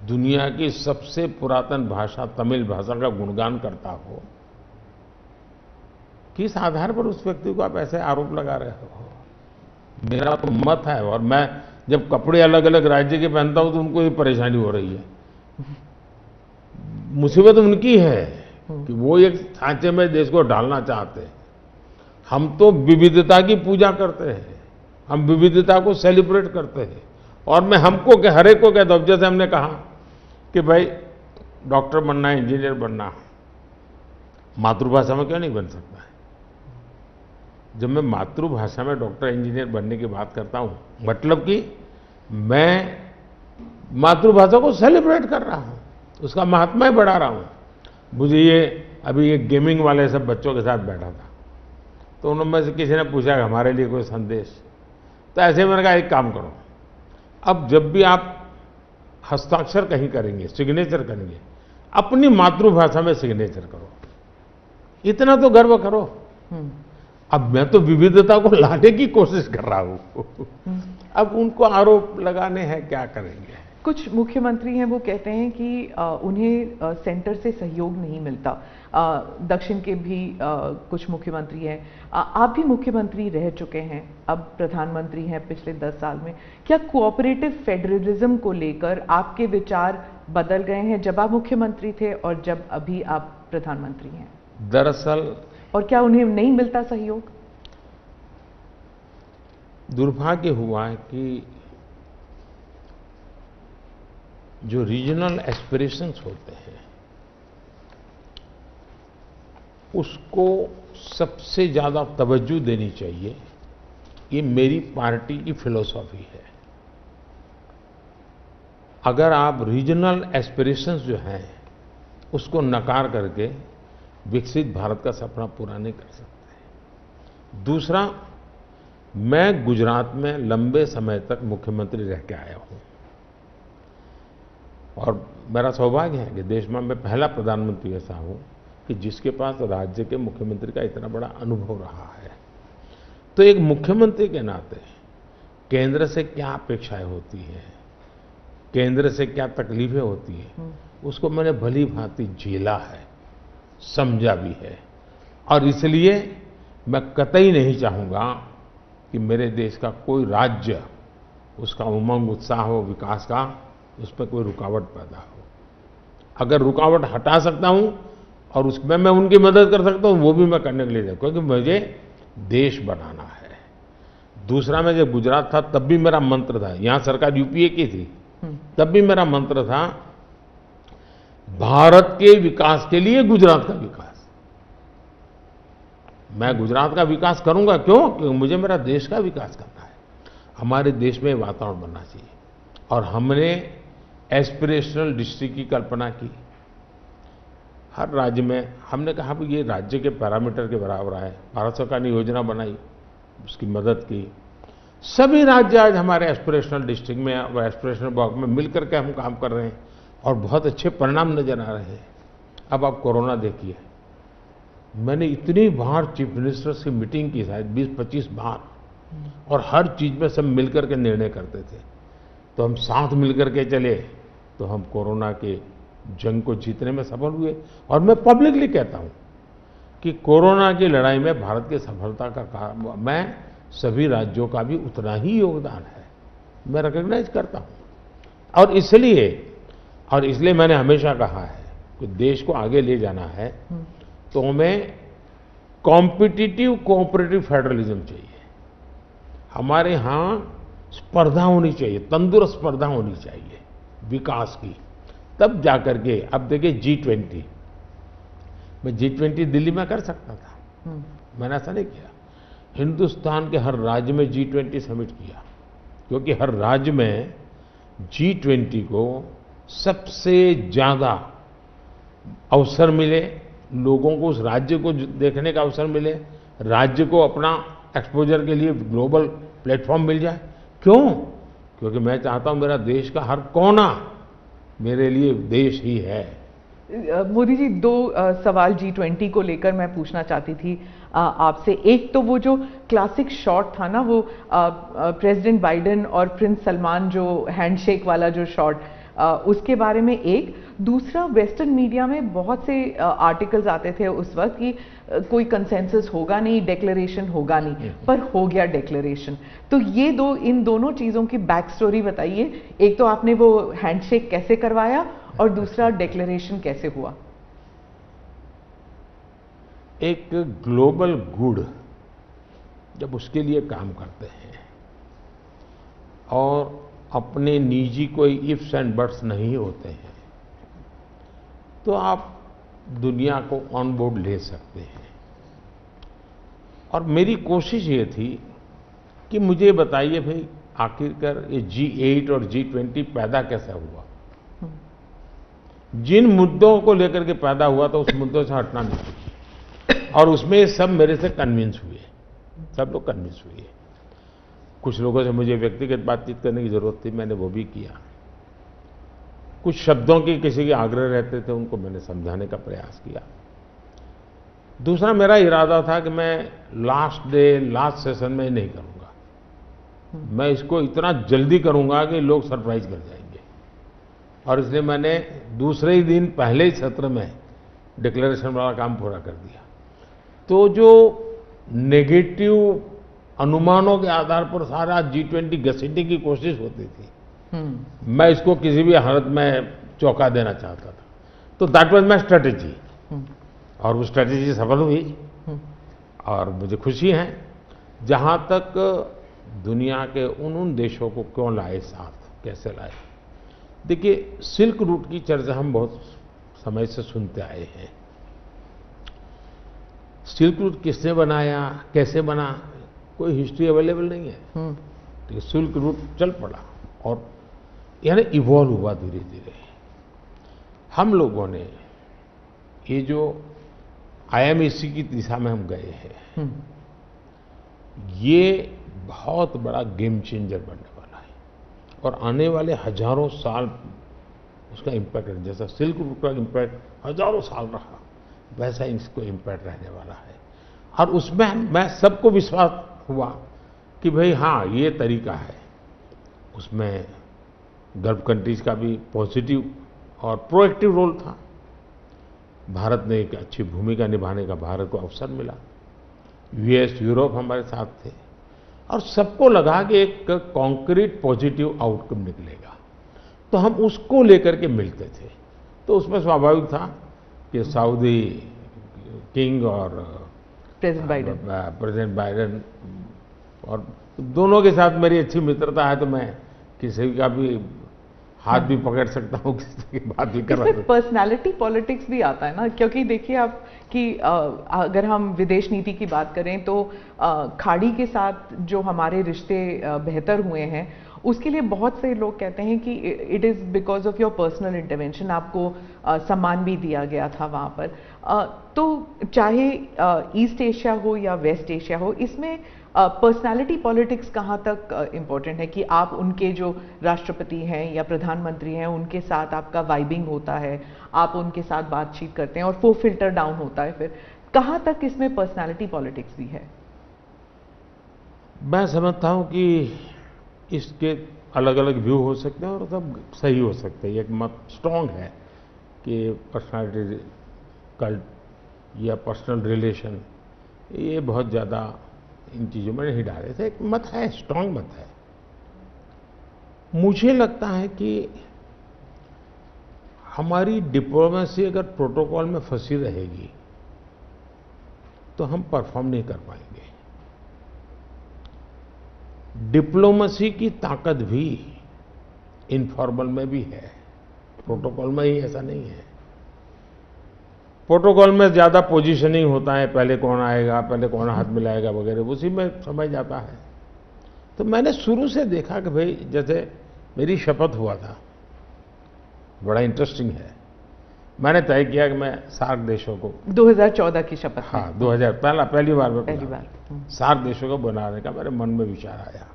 दुनिया की सबसे पुरातन भाषा तमिल भाषा का गुणगान करता हो, किस आधार पर उस व्यक्ति को आप ऐसे आरोप लगा रहे हो? मेरा तो मत है, और मैं जब कपड़े अलग अलग राज्य के पहनता हूं तो उनको ये परेशानी हो रही है। मुसीबत उनकी है कि वो एक सांचे में देश को ढालना चाहते हैं। हम तो विविधता की पूजा करते हैं, हम विविधता को सेलिब्रेट करते हैं, और मैं हमको के हरे को कहता हूँ, जैसे हमने कहा कि भाई डॉक्टर बनना है, इंजीनियर बनना है, मातृभाषा में क्यों नहीं बन सकता है? जब मैं मातृभाषा में डॉक्टर इंजीनियर बनने की बात करता हूँ, मतलब कि मैं मातृभाषा को सेलिब्रेट कर रहा हूँ, उसका महात्मा ही बढ़ा रहा हूँ। मुझे ये अभी ये गेमिंग वाले सब बच्चों के साथ बैठा था, तो उनमें से किसी ने पूछा कि हमारे लिए कोई संदेश, तो ऐसे मैंने कहा एक काम करो, अब जब भी आप हस्ताक्षर कहीं करेंगे, सिग्नेचर करेंगे, अपनी मातृभाषा में सिग्नेचर करो, इतना तो गर्व करो। अब मैं तो विविधता को लाने की कोशिश कर रहा हूँ, अब उनको आरोप लगाने हैं, क्या करेंगे? कुछ मुख्यमंत्री हैं वो कहते हैं कि आ, उन्हें आ, सेंटर से सहयोग नहीं मिलता। आ, दक्षिण के भी आ, कुछ मुख्यमंत्री हैं, आप भी मुख्यमंत्री रह चुके हैं, अब प्रधानमंत्री हैं पिछले दस साल में, क्या कोऑपरेटिव फेडरलिज्म को लेकर आपके विचार बदल गए हैं जब आप मुख्यमंत्री थे और जब अभी आप प्रधानमंत्री हैं? दरअसल, और क्या उन्हें नहीं मिलता सहयोग? दुर्भाग्य हुआ है कि जो रीजनल एस्पिरेशंस होते हैं उसको सबसे ज़्यादा तवज्जो देनी चाहिए, ये मेरी पार्टी की फिलॉसफी है। अगर आप रीजनल एस्पिरेशंस जो हैं उसको नकार करके विकसित भारत का सपना पूरा नहीं कर सकते। दूसरा, मैं गुजरात में लंबे समय तक मुख्यमंत्री रह के आया हूँ, और मेरा सौभाग्य है कि देश में मैं पहला प्रधानमंत्री ऐसा हूँ कि जिसके पास राज्य के मुख्यमंत्री का इतना बड़ा अनुभव रहा है। तो एक मुख्यमंत्री के नाते केंद्र से क्या अपेक्षाएं होती हैं, केंद्र से क्या तकलीफें होती हैं, उसको मैंने भली भांति झेला है, समझा भी है, और इसलिए मैं कतई नहीं चाहूँगा कि मेरे देश का कोई राज्य, उसका उमंग, उत्साह हो विकास का, उस पर कोई रुकावट पैदा हो। अगर रुकावट हटा सकता हूँ और उसमें मैं उनकी मदद कर सकता हूँ, वो भी मैं करने के लिए देखूँ, क्योंकि मुझे देश बनाना है। दूसरा, मैं जब गुजरात था तब भी मेरा मंत्र था, यहाँ सरकार यूपीए की थी तब भी मेरा मंत्र था भारत के विकास के लिए गुजरात का विकास। मैं गुजरात का विकास करूँगा, क्यों? क्योंकि मुझे मेरा देश का विकास करना है। हमारे देश में वातावरण बनना चाहिए, और हमने एस्पिरेशनल डिस्ट्रिक्ट की कल्पना की। हर राज्य में हमने कहा कि ये राज्य के पैरामीटर के बराबर आए, भारत सरकार ने योजना बनाई, उसकी मदद की। सभी राज्य आज हमारे एस्पिरेशनल डिस्ट्रिक्ट में और एस्पिरेशनल ब्लॉक में मिलकर के हम काम कर रहे हैं, और बहुत अच्छे परिणाम नजर आ रहे हैं। अब आप कोरोना देखिए, मैंने इतनी बार चीफ मिनिस्टर से मीटिंग की, शायद बीस पच्चीस बार, और हर चीज़ में सब मिलकर के निर्णय करते थे। तो हम साथ मिलकर के चले तो हम कोरोना के जंग को जीतने में सफल हुए, और मैं पब्लिकली कहता हूँ कि कोरोना की लड़ाई में भारत की सफलता का कारण मैं सभी राज्यों का भी उतना ही योगदान है, मैं रिकॉग्नाइज करता हूँ। और इसलिए और इसलिए मैंने हमेशा कहा है कि देश को आगे ले जाना है तो हमें कॉम्पिटिटिव कोऑपरेटिव फेडरलिज्म चाहिए। हमारे यहाँ स्पर्धा होनी चाहिए, तंदुरुस्त स्पर्धा होनी चाहिए विकास की, तब जाकर के। अब देखिए जी ट्वेंटी, मैं जी ट्वेंटी दिल्ली में कर सकता था, मैंने ऐसा नहीं किया। हिंदुस्तान के हर राज्य में जी ट्वेंटी समिट किया, क्योंकि हर राज्य में जी ट्वेंटी को सबसे ज़्यादा अवसर मिले, लोगों को उस राज्य को देखने का अवसर मिले, राज्य को अपना एक्सपोजर के लिए ग्लोबल प्लेटफॉर्म मिल जाए। क्यों? क्योंकि मैं चाहता हूं मेरा देश का हर कोना मेरे लिए देश ही है। मोदी जी, दो आ, सवाल जी ट्वेंटी को लेकर मैं पूछना चाहती थी आपसे। एक तो वो जो क्लासिक शॉट था ना, वो प्रेसिडेंट बाइडेन और प्रिंस सलमान जो हैंडशेक वाला जो शॉट, उसके बारे में एक। दूसरा, वेस्टर्न मीडिया में बहुत से आर्टिकल्स आते थे उस वक्त कि कोई कंसेंसस होगा नहीं, डिक्लेरेशन होगा नहीं, पर हो गया डिक्लेरेशन। तो ये दो, इन दोनों चीज़ों की बैक स्टोरी बताइए। एक तो आपने वो हैंडशेक कैसे करवाया और दूसरा डिक्लेरेशन कैसे हुआ। एक ग्लोबल गुड, जब उसके लिए काम करते हैं और अपने निजी कोई इफ्स एंड बट्स नहीं होते हैं, तो आप दुनिया को ऑन बोर्ड ले सकते हैं। और मेरी कोशिश ये थी कि मुझे बताइए भाई, आखिरकार ये जी एट और जी ट्वेंटी पैदा कैसा हुआ। जिन मुद्दों को लेकर के पैदा हुआ तो उस मुद्दों से हटना नहीं, और उसमें सब मेरे से कन्विंस हुए, सब लोग कन्विंस हुए। कुछ लोगों से मुझे व्यक्तिगत बातचीत करने की जरूरत थी, मैंने वो भी किया। कुछ शब्दों के किसी के आग्रह रहते थे, उनको मैंने समझाने का प्रयास किया। दूसरा, मेरा इरादा था कि मैं लास्ट डे, लास्ट सेशन में नहीं करूंगा, मैं इसको इतना जल्दी करूंगा कि लोग सरप्राइज कर जाएंगे। और इसलिए मैंने दूसरे ही दिन, पहले ही सत्र में डिक्लेरेशन वाला काम पूरा कर दिया। तो जो नेगेटिव अनुमानों के आधार पर सारा जी ट्वेंटी घसीटने की कोशिश होती थी, मैं इसको किसी भी हालत में चौंका देना चाहता था। तो दैट वाज माय स्ट्रेटजी, और वो स्ट्रेटजी सफल हुई और मुझे खुशी है। जहाँ तक दुनिया के उन उन देशों को क्यों लाए साथ, कैसे लाए, देखिए सिल्क रूट की चर्चा हम बहुत समय से सुनते आए हैं। सिल्क रूट किसने बनाया, कैसे बना, कोई हिस्ट्री अवेलेबल नहीं है। तो सिल्क रूट चल पड़ा और यानी इवॉल्व हुआ धीरे धीरे। हम लोगों ने ये जो आई एम ए सी की दिशा में हम गए हैं, ये बहुत बड़ा गेम चेंजर बनने वाला है और आने वाले हजारों साल उसका इम्पैक्ट है। जैसा सिल्क रूट का इम्पैक्ट हजारों साल रहा, वैसा इसको इम्पैक्ट रहने वाला है। और उसमें मैं सबको विश्वास हुआ कि भाई हाँ, ये तरीका है। उसमें गल्फ कंट्रीज का भी पॉजिटिव और प्रोएक्टिव रोल था। भारत ने एक अच्छी भूमिका निभाने का भारत को अवसर मिला। यू एस, यूरोप हमारे साथ थे और सबको लगा कि एक कॉन्क्रीट पॉजिटिव आउटकम निकलेगा, तो हम उसको लेकर के मिलते थे। तो उसमें स्वाभाविक था कि सऊदी किंग और प्रेसिडेंट बाइडेन प्रेसिडेंट बाइडेन और दोनों के साथ मेरी अच्छी मित्रता है, तो मैं किसी का भी हाथ भी पकड़ सकता हूँ, किसी की बात भी कर सकता हूँ। पर्सनालिटी पॉलिटिक्स भी आता है ना, क्योंकि देखिए आप कि अगर हम विदेश नीति की बात करें तो खाड़ी के साथ जो हमारे रिश्ते बेहतर हुए हैं, उसके लिए बहुत से लोग कहते हैं कि it is because of your personal intervention. आपको आ, सम्मान भी दिया गया था वहाँ पर। आ, तो चाहे ईस्ट एशिया हो या वेस्ट एशिया हो, इसमें पर्सनालिटी पॉलिटिक्स कहाँ तक इम्पोर्टेंट है कि आप उनके जो राष्ट्रपति हैं या प्रधानमंत्री हैं उनके साथ आपका वाइबिंग होता है, आप उनके साथ बातचीत करते हैं और वो फिल्टर डाउन होता है। फिर कहाँ तक इसमें पर्सनालिटी पॉलिटिक्स भी है? मैं समझता हूँ कि इसके अलग अलग व्यू हो सकते हैं और सब सही हो सकते हैं। एक मत स्ट्रांग है कि पर्सनालिटी कल्ट या पर्सनल रिलेशन ये बहुत ज़्यादा इन चीज़ों में नहीं डाले थे। एक मत है, स्ट्रांग मत है। मुझे लगता है कि हमारी डिप्लोमेसी अगर प्रोटोकॉल में फंसी रहेगी तो हम परफॉर्म नहीं कर पाएंगे। डिप्लोमेसी की ताकत भी इनफॉर्मल में भी है, प्रोटोकॉल में ही ऐसा नहीं है। प्रोटोकॉल में ज़्यादा पोजीशनिंग होता है, पहले कौन आएगा, पहले कौन हाथ मिलाएगा वगैरह, उसी में समझ जाता है। तो मैंने शुरू से देखा कि भाई जैसे मेरी शपथ हुआ था, बड़ा इंटरेस्टिंग है। मैंने तय किया कि मैं सार्क देशों को दो हज़ार चौदह की शपथ, हाँ दो हज़ार पहला पहली बार में पहली बार सार्क देशों को बनाने का मेरे मन में विचार आया।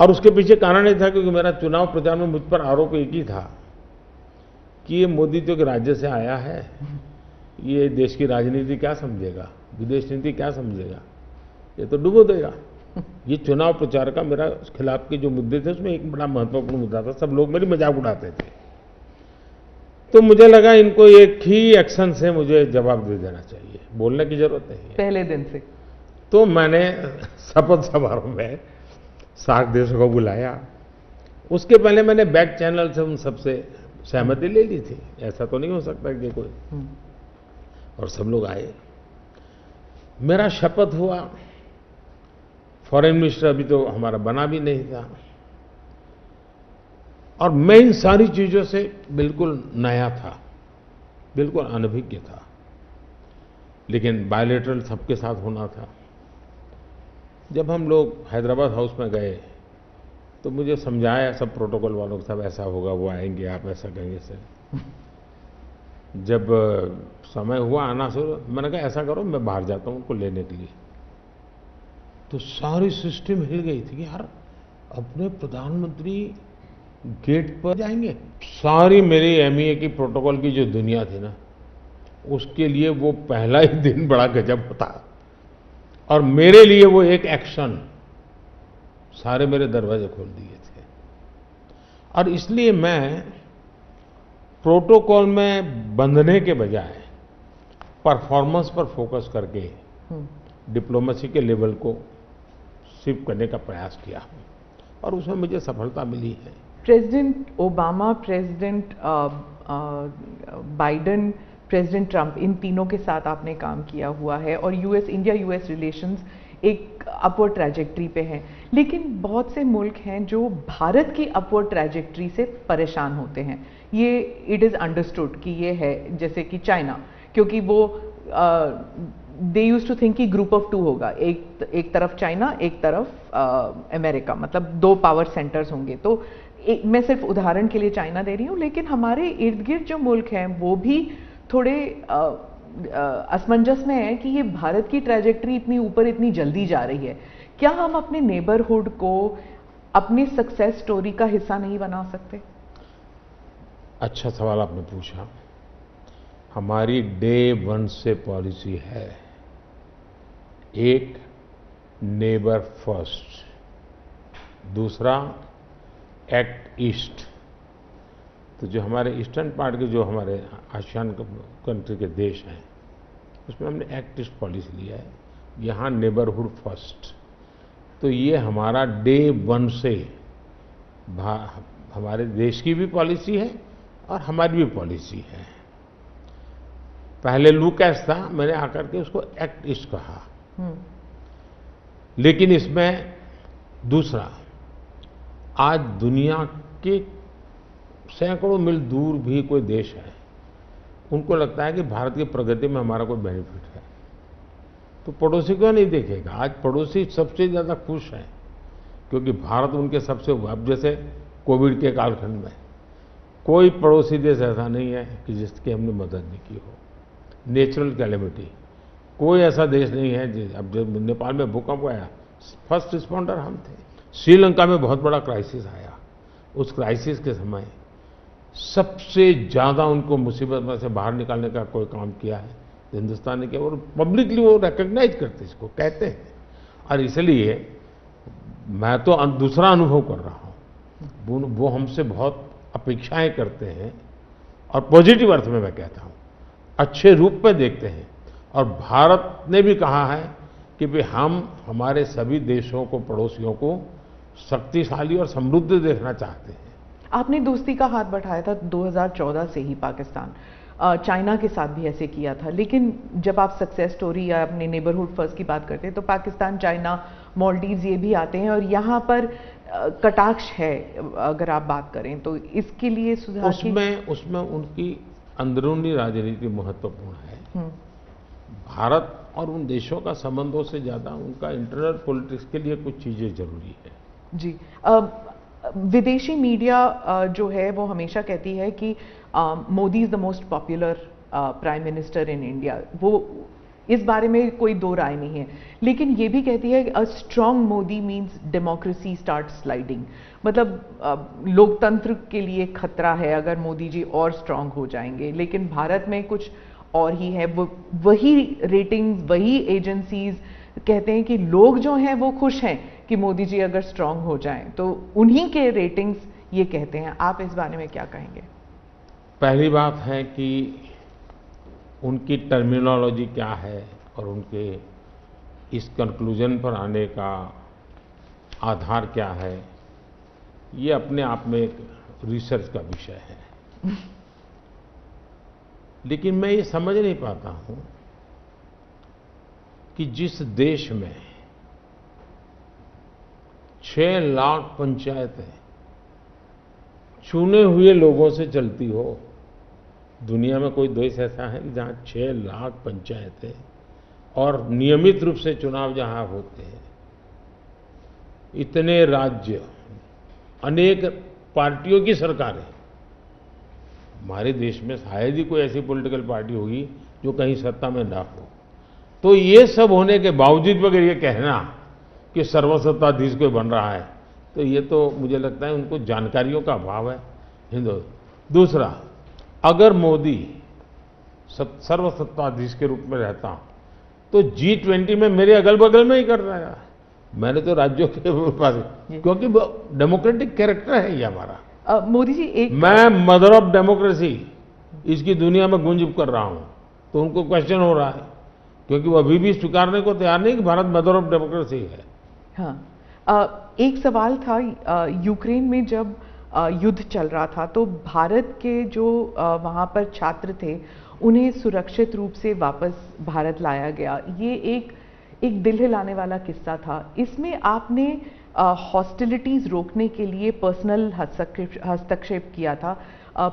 और उसके पीछे कारण ये था क्योंकि मेरा चुनाव प्रचार में मुझ पर आरोप एक ही था कि ये मोदी जो कि राज्य से आया है, ये देश की राजनीति क्या समझेगा, विदेश नीति क्या समझेगा, ये तो डुबो देगा। ये चुनाव प्रचार का मेरा उस खिलाफ के जो मुद्दे थे उसमें एक बड़ा महत्वपूर्ण मुद्दा था। सब लोग मेरी मजाक उड़ाते थे, तो मुझे लगा इनको एक ही एक्शन से मुझे जवाब दे देना चाहिए, बोलने की जरूरत नहीं है पहले दिन से। तो मैंने शपथ समारोह में सार्क देशों को बुलाया। उसके पहले मैंने बैक चैनल से उन सबसे सहमति ले ली थी, ऐसा तो नहीं हो सकता कि कोई, और सब लोग आए। मेरा शपथ हुआ, फॉरेन मिनिस्टर अभी तो हमारा बना भी नहीं था, और मैं इन सारी चीज़ों से बिल्कुल नया था, बिल्कुल अनभिज्ञ था। लेकिन बायलैटरल सबके साथ होना था। जब हम लोग हैदराबाद हाउस में गए तो मुझे समझाया सब प्रोटोकॉल वालों के साथ, ऐसा होगा, वो आएंगे, आप ऐसा कहेंगे सर। जब समय हुआ आना शुरू, मैंने कहा ऐसा करो मैं बाहर जाता हूँ उनको लेने के लिए। तो सारी सिस्टम हिल गई थी कि यार अपने प्रधानमंत्री गेट पर जाएंगे। सारी मेरी एमईए की प्रोटोकॉल की जो दुनिया थी ना, उसके लिए वो पहला ही दिन बड़ा गजब होता, और मेरे लिए वो एक एक्शन, सारे मेरे दरवाजे खोल दिए थे। और इसलिए मैं प्रोटोकॉल में बंधने के बजाय परफॉर्मेंस पर फोकस करके डिप्लोमेसी के लेवल को शिफ्ट करने का प्रयास किया हूँ, और उसमें मुझे सफलता मिली है। President Obama, president Biden, president Trump, इन तीनों के साथ आपने काम किया हुआ है, और यूएस इंडिया यूएस रिलेशंस एक अपवर्ड ट्रैजेक्टरी पे है। लेकिन बहुत से मुल्क हैं जो भारत की अपवर्ड ट्रैजेक्टरी से परेशान होते हैं, ये इट इज़ अंडरस्टूड कि ये है, जैसे कि चाइना, क्योंकि वो दे यूज टू थिंक कि ग्रुप ऑफ टू होगा, एक एक तरफ चाइना एक तरफ अमेरिका, मतलब दो पावर सेंटर्स होंगे। तो एक, मैं सिर्फ उदाहरण के लिए चाइना दे रही हूँ, लेकिन हमारे इर्द गिर्द जो मुल्क हैं वो भी थोड़े असमंजस में है कि ये भारत की ट्रैजेक्टरी इतनी ऊपर इतनी जल्दी जा रही है, क्या हम अपने नेबरहुड को अपनी सक्सेस स्टोरी का हिस्सा नहीं बना सकते? अच्छा सवाल आपने पूछा। हमारी डे वन से पॉलिसी है एक नेबर फर्स्ट, दूसरा एक्ट ईस्ट। तो जो हमारे ईस्टर्न पार्ट के जो हमारे आसियान कंट्री के देश हैं उसमें हमने एक्ट ईस्ट पॉलिसी लिया है, यहाँ नेबरहुड फर्स्ट। तो ये हमारा डे वन से हमारे देश की भी पॉलिसी है और हमारी भी पॉलिसी है। पहले लूकैस था, मैंने आकर के उसको एक्ट ईस्ट कहा, लेकिन इसमें दूसरा, आज दुनिया के सैकड़ों मील दूर भी कोई देश है, उनको लगता है कि भारत की प्रगति में हमारा कोई बेनिफिट है, तो पड़ोसी को नहीं देखेगा। आज पड़ोसी सबसे ज़्यादा खुश हैं क्योंकि भारत उनके सबसे, अब जैसे कोविड के कालखंड में कोई पड़ोसी देश ऐसा नहीं है कि जिसकी हमने मदद नहीं की हो। नेचुरल कैलेमिटी कोई ऐसा देश नहीं है, अब जब नेपाल में भूकंप आया फर्स्ट रिस्पॉन्डर हम थे। श्रीलंका में बहुत बड़ा क्राइसिस आया, उस क्राइसिस के समय सबसे ज़्यादा उनको मुसीबत में से बाहर निकालने का कोई काम किया है हिंदुस्तान ने किया, और पब्लिकली वो रिकग्नाइज करते इसको कहते हैं। और इसलिए मैं तो दूसरा अनुभव कर रहा हूँ, वो हमसे बहुत अपेक्षाएं करते हैं, और पॉजिटिव अर्थ में मैं कहता हूँ अच्छे रूप में देखते हैं। और भारत ने भी कहा है कि भाई हम हमारे सभी देशों को, पड़ोसियों को शक्तिशाली और समृद्ध देखना चाहते हैं। आपने दोस्ती का हाथ बढ़ाया था दो हज़ार चौदह से ही पाकिस्तान चाइना के साथ भी ऐसे किया था। लेकिन जब आप सक्सेस स्टोरी या अपने नेबरहुड फर्स्ट की बात करते हैं तो पाकिस्तान, चाइना, मालदीव्स ये भी आते हैं और यहाँ पर कटाक्ष है। अगर आप बात करें तो इसके लिए सुधार उसमें उसमें उनकी अंदरूनी राजनीति महत्वपूर्ण है। भारत और उन देशों का संबंधों से ज़्यादा उनका इंटरनल पॉलिटिक्स के लिए कुछ चीज़ें जरूरी है। जी, विदेशी मीडिया जो है वो हमेशा कहती है कि Modi is the most popular prime minister in India, वो इस बारे में कोई दो राय नहीं है। लेकिन ये भी कहती है a strong Modi means democracy start sliding, मतलब लोकतंत्र के लिए खतरा है अगर मोदी जी और स्ट्रॉन्ग हो जाएंगे। लेकिन भारत में कुछ और ही है, वो वही रेटिंग्स, वही एजेंसीज कहते हैं कि लोग जो हैं वो खुश हैं कि मोदी जी अगर स्ट्रांग हो जाएं तो उन्हीं के रेटिंग्स ये कहते हैं। आप इस बारे में क्या कहेंगे? पहली बात है कि उनकी टर्मिनोलॉजी क्या है और उनके इस कंक्लूजन पर आने का आधार क्या है, ये अपने आप में एक रिसर्च का विषय है। लेकिन मैं ये समझ नहीं पाता हूं कि जिस देश में छह लाख पंचायतें चुने हुए लोगों से चलती हो, दुनिया में कोई देश ऐसा है कि जहां छह लाख पंचायतें और नियमित रूप से चुनाव जहां होते हैं, इतने राज्य, अनेक पार्टियों की सरकारें, हमारे देश में शायद ही कोई ऐसी पॉलिटिकल पार्टी होगी जो कहीं सत्ता में ना हो। तो ये सब होने के बावजूद भी अगर ये कहना कि सर्वसत्ताधीश कोई बन रहा है, तो ये तो मुझे लगता है उनको जानकारियों का अभाव है हिंदू। दूसरा, अगर मोदी सर्वसत्ताधीश के रूप में रहता तो जी ट्वेंटी में मेरे अगल बगल में ही कर रहा है। मैंने तो राज्यों के पास, क्योंकि डेमोक्रेटिक कैरेक्टर है ये हमारा। Uh, मोदी जी एक मैं मदर ऑफ डेमोक्रेसी इसकी दुनिया में गूंज कर रहा हूं, तो उनको क्वेश्चन हो रहा है क्योंकि वो अभी भी स्वीकारने को तैयार नहीं कि भारत मदर ऑफ डेमोक्रेसी है। हाँ, uh, एक सवाल था uh, यूक्रेन में जब uh, युद्ध चल रहा था तो भारत के जो uh, वहां पर छात्र थे उन्हें सुरक्षित रूप से वापस भारत लाया गया। ये एक एक दिल हिलाने वाला किस्सा था। इसमें आपने हॉस्टिलिटीज uh, रोकने के लिए पर्सनल हस्तक्षेप किया था,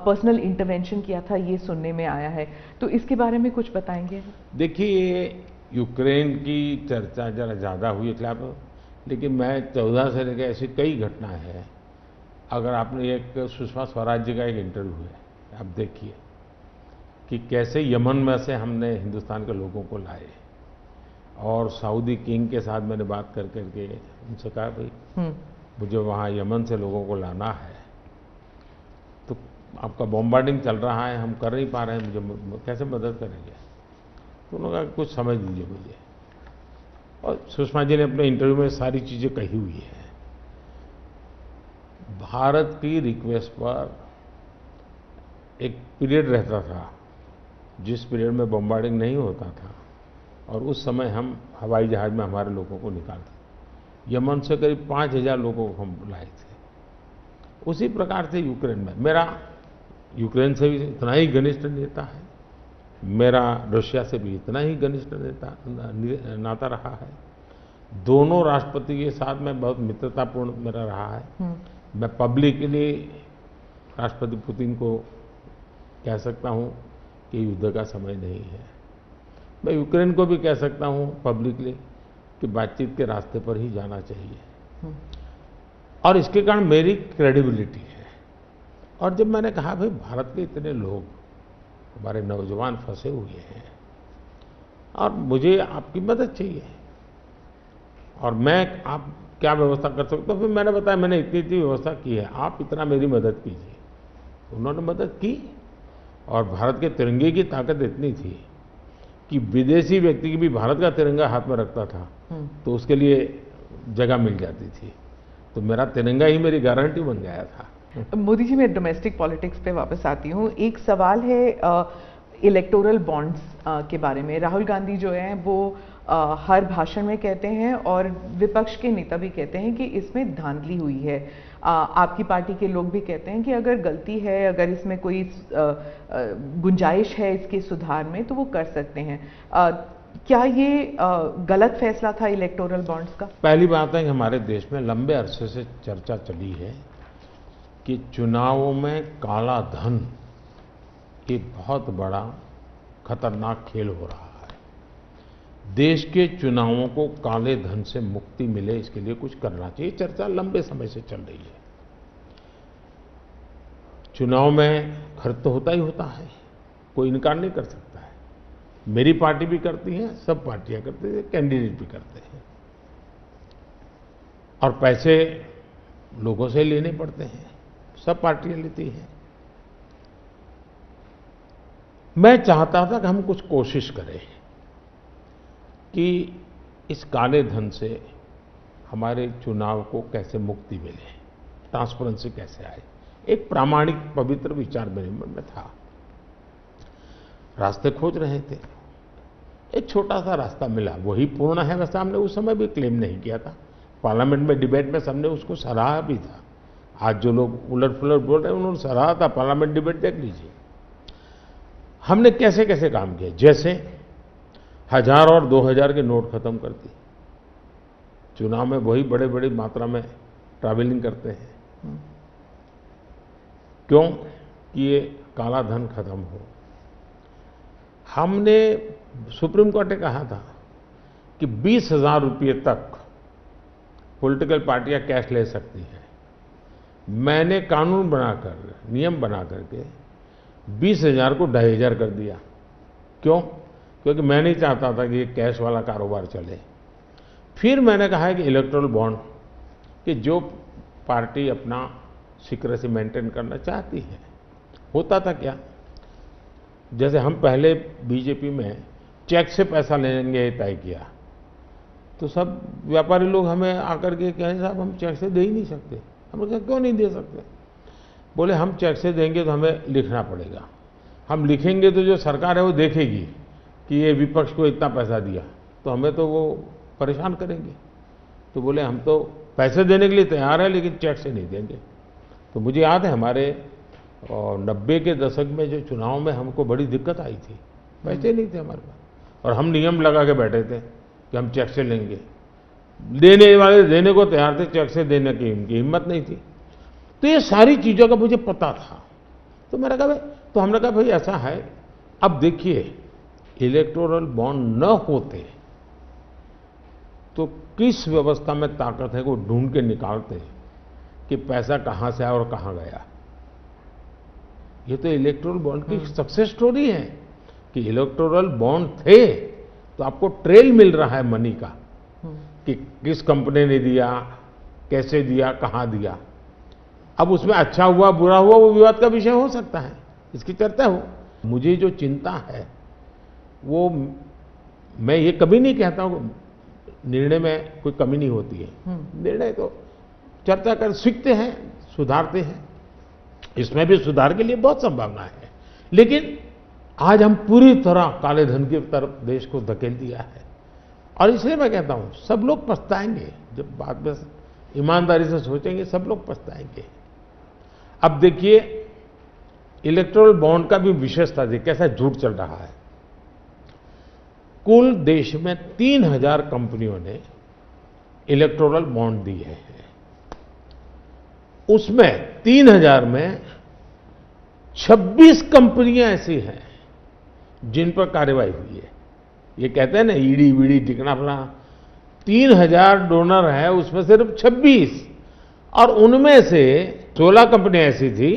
पर्सनल uh, इंटरवेंशन किया था, ये सुनने में आया है, तो इसके बारे में कुछ बताएंगे? देखिए, यूक्रेन की चर्चा जरा ज़्यादा हुई खिलाफ, लेकिन मैं चौदह से लेकर ऐसी कई घटना है। अगर आपने एक सुषमा स्वराज जी का एक इंटरव्यू है, आप देखिए कि कैसे यमन में से हमने हिंदुस्तान के लोगों को लाए, और सऊदी किंग के साथ मैंने बात कर करके उनसे कहा भाई मुझे वहाँ यमन से लोगों को लाना है, तो आपका बॉम्बार्डिंग चल रहा है, हम कर नहीं पा रहे हैं, मुझे कैसे मदद करेंगे? तो उन्होंने कहा कुछ समझ दीजिए मुझे। और सुषमा जी ने अपने इंटरव्यू में सारी चीज़ें कही हुई है। भारत की रिक्वेस्ट पर एक पीरियड रहता था जिस पीरियड में बॉम्बार्डिंग नहीं होता था, और उस समय हम हवाई जहाज़ में हमारे लोगों को निकालते। यमन से करीब पाँच हज़ार लोगों को हम लाए थे। उसी प्रकार से यूक्रेन में मेरा यूक्रेन से भी इतना ही घनिष्ठ नेता है, मेरा रशिया से भी इतना ही घनिष्ठ नेता नाता रहा है। दोनों राष्ट्रपति के साथ मैं बहुत मित्रतापूर्ण मेरा रहा है। मैं पब्लिकली राष्ट्रपति पुतिन को कह सकता हूँ कि युद्ध का समय नहीं है। मैं यूक्रेन को भी कह सकता हूं पब्लिकली कि बातचीत के रास्ते पर ही जाना चाहिए, और इसके कारण मेरी क्रेडिबिलिटी है। और जब मैंने कहा भाई भारत के इतने लोग, हमारे नौजवान फंसे हुए हैं और मुझे आपकी मदद चाहिए, और मैं आप क्या व्यवस्था कर सकते हो, फिर मैंने बताया मैंने इतनी इतनी व्यवस्था की है, आप इतना मेरी मदद कीजिए। उन्होंने मदद की, और भारत के तिरंगे की ताकत इतनी थी कि विदेशी व्यक्ति की भी भारत का तिरंगा हाथ में रखता था तो उसके लिए जगह मिल जाती थी। तो मेरा तिरंगा ही मेरी गारंटी बन गया था। मोदी जी, मैं डोमेस्टिक पॉलिटिक्स पे वापस आती हूँ। एक सवाल है इलेक्टोरल बॉन्ड्स के बारे में। राहुल गांधी जो है वो आ, हर भाषण में कहते हैं और विपक्ष के नेता भी कहते हैं कि इसमें धांधली हुई है। आपकी पार्टी के लोग भी कहते हैं कि अगर गलती है, अगर इसमें कोई गुंजाइश है इसके सुधार में, तो वो कर सकते हैं। क्या ये गलत फैसला था इलेक्टोरल बॉन्ड्स का? पहली बात है कि हमारे देश में लंबे अरसे से चर्चा चली है कि चुनावों में काला धन एक बहुत बड़ा खतरनाक खेल हो रहा है। देश के चुनावों को काले धन से मुक्ति मिले, इसके लिए कुछ करना चाहिए। चर्चा लंबे समय से चल रही है। चुनाव में खर्च तो होता ही होता है, कोई इनकार नहीं कर सकता है। मेरी पार्टी भी करती है, सब पार्टियां करती हैं, कैंडिडेट भी करते हैं, और पैसे लोगों से लेने पड़ते हैं, सब पार्टियां लेती हैं। मैं चाहता था कि हम कुछ कोशिश करें कि इस काले धन से हमारे चुनाव को कैसे मुक्ति मिले, ट्रांसपेरेंसी कैसे आए। एक प्रामाणिक पवित्र विचार मेरे मन में था, रास्ते खोज रहे थे। एक छोटा सा रास्ता मिला, वही पूर्ण है वैसा हमने उस समय भी क्लेम नहीं किया था। पार्लियामेंट में डिबेट में सबने उसको सराहा भी था। आज जो लोग उलट पुलट बोल रहे हैं उन्होंने सराहा था, पार्लियामेंट डिबेट देख लीजिए। हमने कैसे कैसे काम किए, जैसे हजार और दो हजार के नोट खत्म कर दिए। चुनाव में वही बड़े बड़ी मात्रा में ट्रैवलिंग करते हैं, क्यों कि ये काला धन खत्म हो। हमने सुप्रीम कोर्ट ने कहा था कि बीस हजार रुपये तक पॉलिटिकल पार्टियां कैश ले सकती हैं। मैंने कानून बनाकर, नियम बना करके बीस हजार को ढाई हजार कर दिया। क्यों? क्योंकि मैं नहीं चाहता था कि ये कैश वाला कारोबार चले। फिर मैंने कहा है कि इलेक्ट्रल बॉन्ड कि जो पार्टी अपना सीक्रेसी मेंटेन करना चाहती है, होता था क्या, जैसे हम पहले बीजेपी में चेक से पैसा लेंगे ये तय किया, तो सब व्यापारी लोग हमें आकर के कहें साहब हम चेक से दे ही नहीं सकते। हमने कहा क्यों नहीं दे सकते? बोले हम चेक से देंगे तो हमें लिखना पड़ेगा, हम लिखेंगे तो जो सरकार है वो देखेगी कि ये विपक्ष को इतना पैसा दिया, तो हमें तो वो परेशान करेंगे। तो बोले हम तो पैसे देने के लिए तैयार हैं लेकिन चेक से नहीं देंगे। तो मुझे याद है हमारे नब्बे के दशक में जो चुनाव में हमको बड़ी दिक्कत आई थी, पैसे नहीं थे हमारे पास, और हम नियम लगा के बैठे थे कि हम चेक से लेंगे। देने वाले देने को तैयार थे, चेक से देने की उनकी हिम्मत नहीं थी। तो ये सारी चीज़ों का मुझे पता था। तो मैंने कहा भाई, तो हमने कहा भाई ऐसा है, अब देखिए इलेक्टोरल बॉन्ड न होते तो किस व्यवस्था में ताकत है वो ढूंढ के निकालते कि पैसा कहाँ से आया और कहाँ गया। ये तो इलेक्टोरल बॉन्ड की सक्सेस स्टोरी है कि इलेक्टोरल बॉन्ड थे तो आपको ट्रेल मिल रहा है मनी का कि किस कंपनी ने दिया, कैसे दिया, कहाँ दिया। अब उसमें अच्छा हुआ बुरा हुआ वो विवाद का विषय हो सकता है, इसकी चर्चा हो। मुझे जो चिंता है वो, मैं ये कभी नहीं कहता हूँ निर्णय में कोई कमी नहीं होती है, निर्णय तो चर्चा कर सीखते हैं, सुधारते हैं, इसमें भी सुधार के लिए बहुत संभावना है। लेकिन आज हम पूरी तरह काले धन की तरफ देश को धकेल दिया है, और इसलिए मैं कहता हूँ सब लोग पछताएंगे। जब बाद में ईमानदारी से सोचेंगे सब लोग पछताएंगे। अब देखिए इलेक्टोरल बॉन्ड का भी विशेषता देखिए कैसा झूठ चल रहा है। कुल देश में तीन हजार कंपनियों ने इलेक्टोरल बॉन्ड दिए हैं, उसमें तीन हजार में छब्बीस कंपनियां ऐसी हैं जिन पर कार्रवाई हुई है। ये कहते हैं ना ईडी वीडी टिकना फला, तीन हजार डोनर है उसमें सिर्फ छब्बीस, और उनमें से सोलह कंपनियां ऐसी थी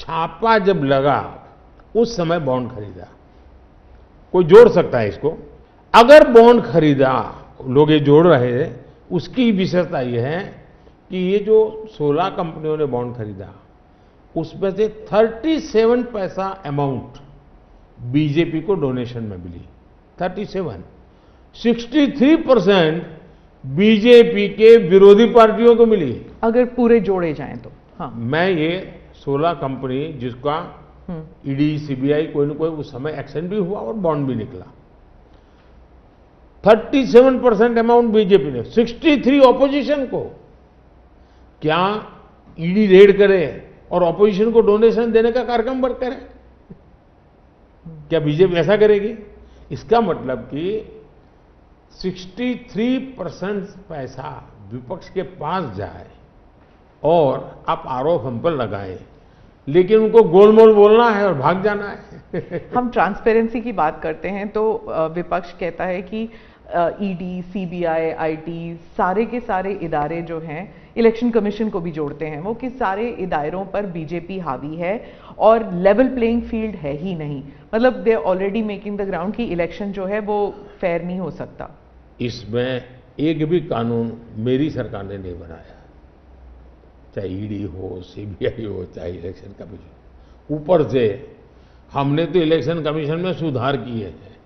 छापा जब लगा उस समय बॉन्ड खरीदा। कोई जोड़ सकता है इसको, अगर बॉन्ड खरीदा, लोग ये जोड़ रहे हैं, उसकी विशेषता यह है कि ये जो सोलह कंपनियों ने बॉन्ड खरीदा उसमें से सैंतीस पैसा अमाउंट बीजेपी को डोनेशन में मिली। सैंतीस तिरेसठ परसेंट बीजेपी के विरोधी पार्टियों को मिली अगर पूरे जोड़े जाएं तो। हाँ, मैं ये सोलह कंपनी जिसका ईडी सीबीआई कोई न कोई उस समय एक्शन भी हुआ और बॉन्ड भी निकला, सैंतीस परसेंट अमाउंट बीजेपी ने, तिरेसठ ऑपोजिशन को। क्या ईडी रेड करे और ऑपोजिशन को डोनेशन देने का कार्यक्रम बंद करे। क्या बीजेपी ऐसा करेगी? इसका मतलब कि तिरसठ परसेंट पैसा विपक्ष के पास जाए और आप आरोप हम पर लगाएं, लेकिन उनको गोलमोल बोलना है और भाग जाना है। हम ट्रांसपेरेंसी की बात करते हैं तो विपक्ष कहता है कि ईडी, सीबीआई, आईटी, सारे के सारे इदारे जो हैं, इलेक्शन कमीशन को भी जोड़ते हैं, वो कि सारे इदारों पर बीजेपी हावी है और लेवल प्लेइंग फील्ड है ही नहीं। मतलब they already making the ground कि इलेक्शन जो है वो फेयर नहीं हो सकता। इसमें एक भी कानून मेरी सरकार ने नहीं बनाया, चाहे ईडी हो, सीबीआई हो, चाहे इलेक्शन कमीशन। ऊपर से हमने तो इलेक्शन कमीशन में सुधार किए हैं।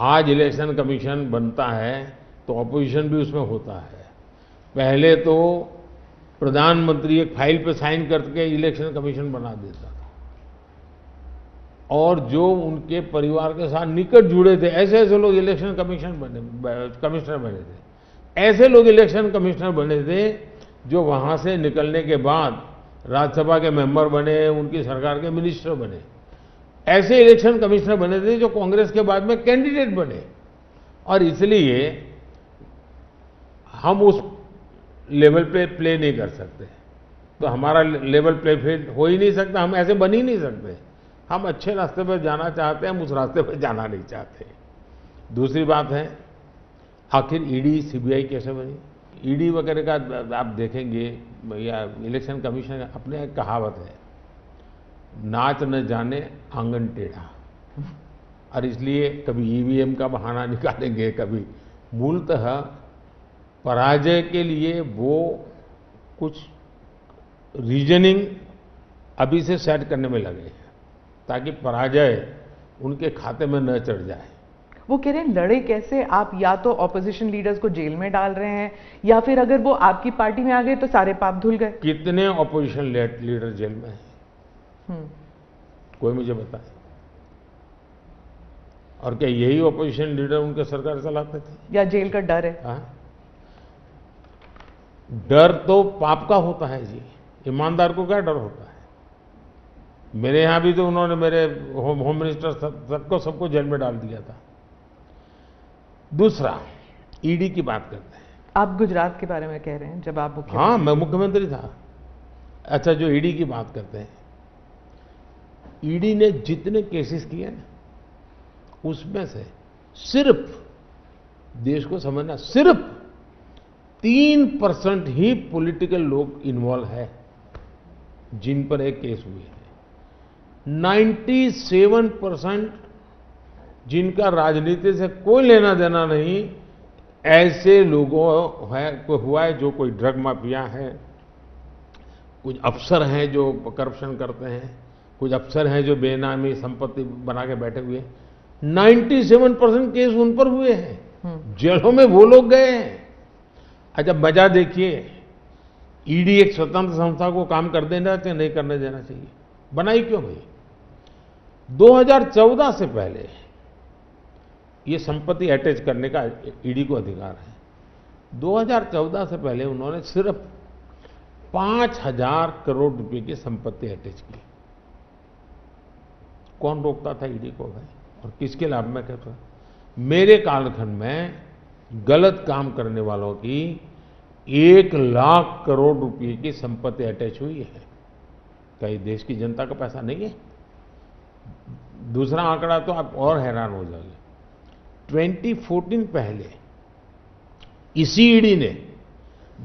आज इलेक्शन कमीशन बनता है तो ऑपोजिशन भी उसमें होता है। पहले तो प्रधानमंत्री एक फाइल पे साइन करके इलेक्शन कमीशन बना देता था और जो उनके परिवार के साथ निकट जुड़े थे ऐसे ऐसे लोग इलेक्शन कमीशन बने कमिश्नर बने थे। ऐसे लोग इलेक्शन कमिश्नर बने थे जो वहां से निकलने के बाद राज्यसभा के मेंबर बने, उनकी सरकार के मिनिस्टर बने। ऐसे इलेक्शन कमिश्नर बने थे जो कांग्रेस के बाद में कैंडिडेट बने। और इसलिए हम उस लेवल पे प्ले नहीं कर सकते, तो हमारा लेवल प्ले फील्ड हो ही नहीं सकता। हम ऐसे बन ही नहीं सकते। हम अच्छे रास्ते पर जाना चाहते हैं, हम उस रास्ते पर जाना नहीं चाहते। दूसरी बात है, आखिर ईडी सीबीआई कैसे बनी? ईडी वगैरह का आप देखेंगे या इलेक्शन कमीशन, अपने एक कहावत है, नाच न जाने आंगन टेढ़ा। और इसलिए कभी ईवीएम का बहाना निकालेंगे, कभी मूलतः पराजय के लिए वो कुछ रीजनिंग अभी से सेट करने में लगे हैं ताकि पराजय उनके खाते में न चढ़ जाए। वो कह रहे हैं लड़े कैसे आप, या तो ऑपोजिशन लीडर्स को जेल में डाल रहे हैं या फिर अगर वो आपकी पार्टी में आ गए तो सारे पाप धुल गए। कितने ऑपोजिशन लीडर जेल में हैं? कोई मुझे बताए। और क्या यही ऑपोजिशन लीडर उनके सरकार चलाते थे? या जेल का डर है? आ? डर तो पाप का होता है जी, ईमानदार को क्या डर होता है? मेरे यहां भी तो उन्होंने मेरे होम होम मिनिस्टर सबको सबको जेल में डाल दिया था। दूसरा, ईडी की बात करते हैं। आप गुजरात के बारे में कह रहे हैं जब आप मुख्यमंत्री? हाँ, मैं मुख्यमंत्री था। अच्छा, जो ईडी की बात करते हैं, ईडी ने जितने केसेस किए ना उसमें से सिर्फ, देश को समझना, सिर्फ तीन परसेंट ही पॉलिटिकल लोग इन्वॉल्व है जिन पर एक केस हुए हैं। सत्तानवे परसेंट जिनका राजनीति से कोई लेना देना नहीं, ऐसे लोगों है को हुआ है जो कोई ड्रग माफिया है, कुछ अफसर हैं जो करप्शन करते हैं, कुछ अफसर हैं जो बेनामी संपत्ति बना के बैठे हुए। सत्तानवे परसेंट केस उन पर हुए हैं, जेलों में वो लोग गए हैं। अच्छा, मजा देखिए, ईडी एक स्वतंत्र संस्था को काम कर देना चाहिए, नहीं करने देना चाहिए? बनाई क्यों भाई? दो हज़ार चौदह से पहले ये संपत्ति अटैच करने का ईडी को अधिकार है। दो हज़ार चौदह से पहले उन्होंने सिर्फ पाँच हज़ार करोड़ रुपए की संपत्ति अटैच की। कौन रोकता था ईडी को भाई? और किसके लाभ में करता? मेरे कालखंड में गलत काम करने वालों की एक लाख करोड़ रुपए की संपत्ति अटैच हुई है। क्या ये देश की जनता का पैसा नहीं है? दूसरा आंकड़ा तो आप और हैरान हो जाएंगे। दो हज़ार चौदह पहले इसी ईडी ने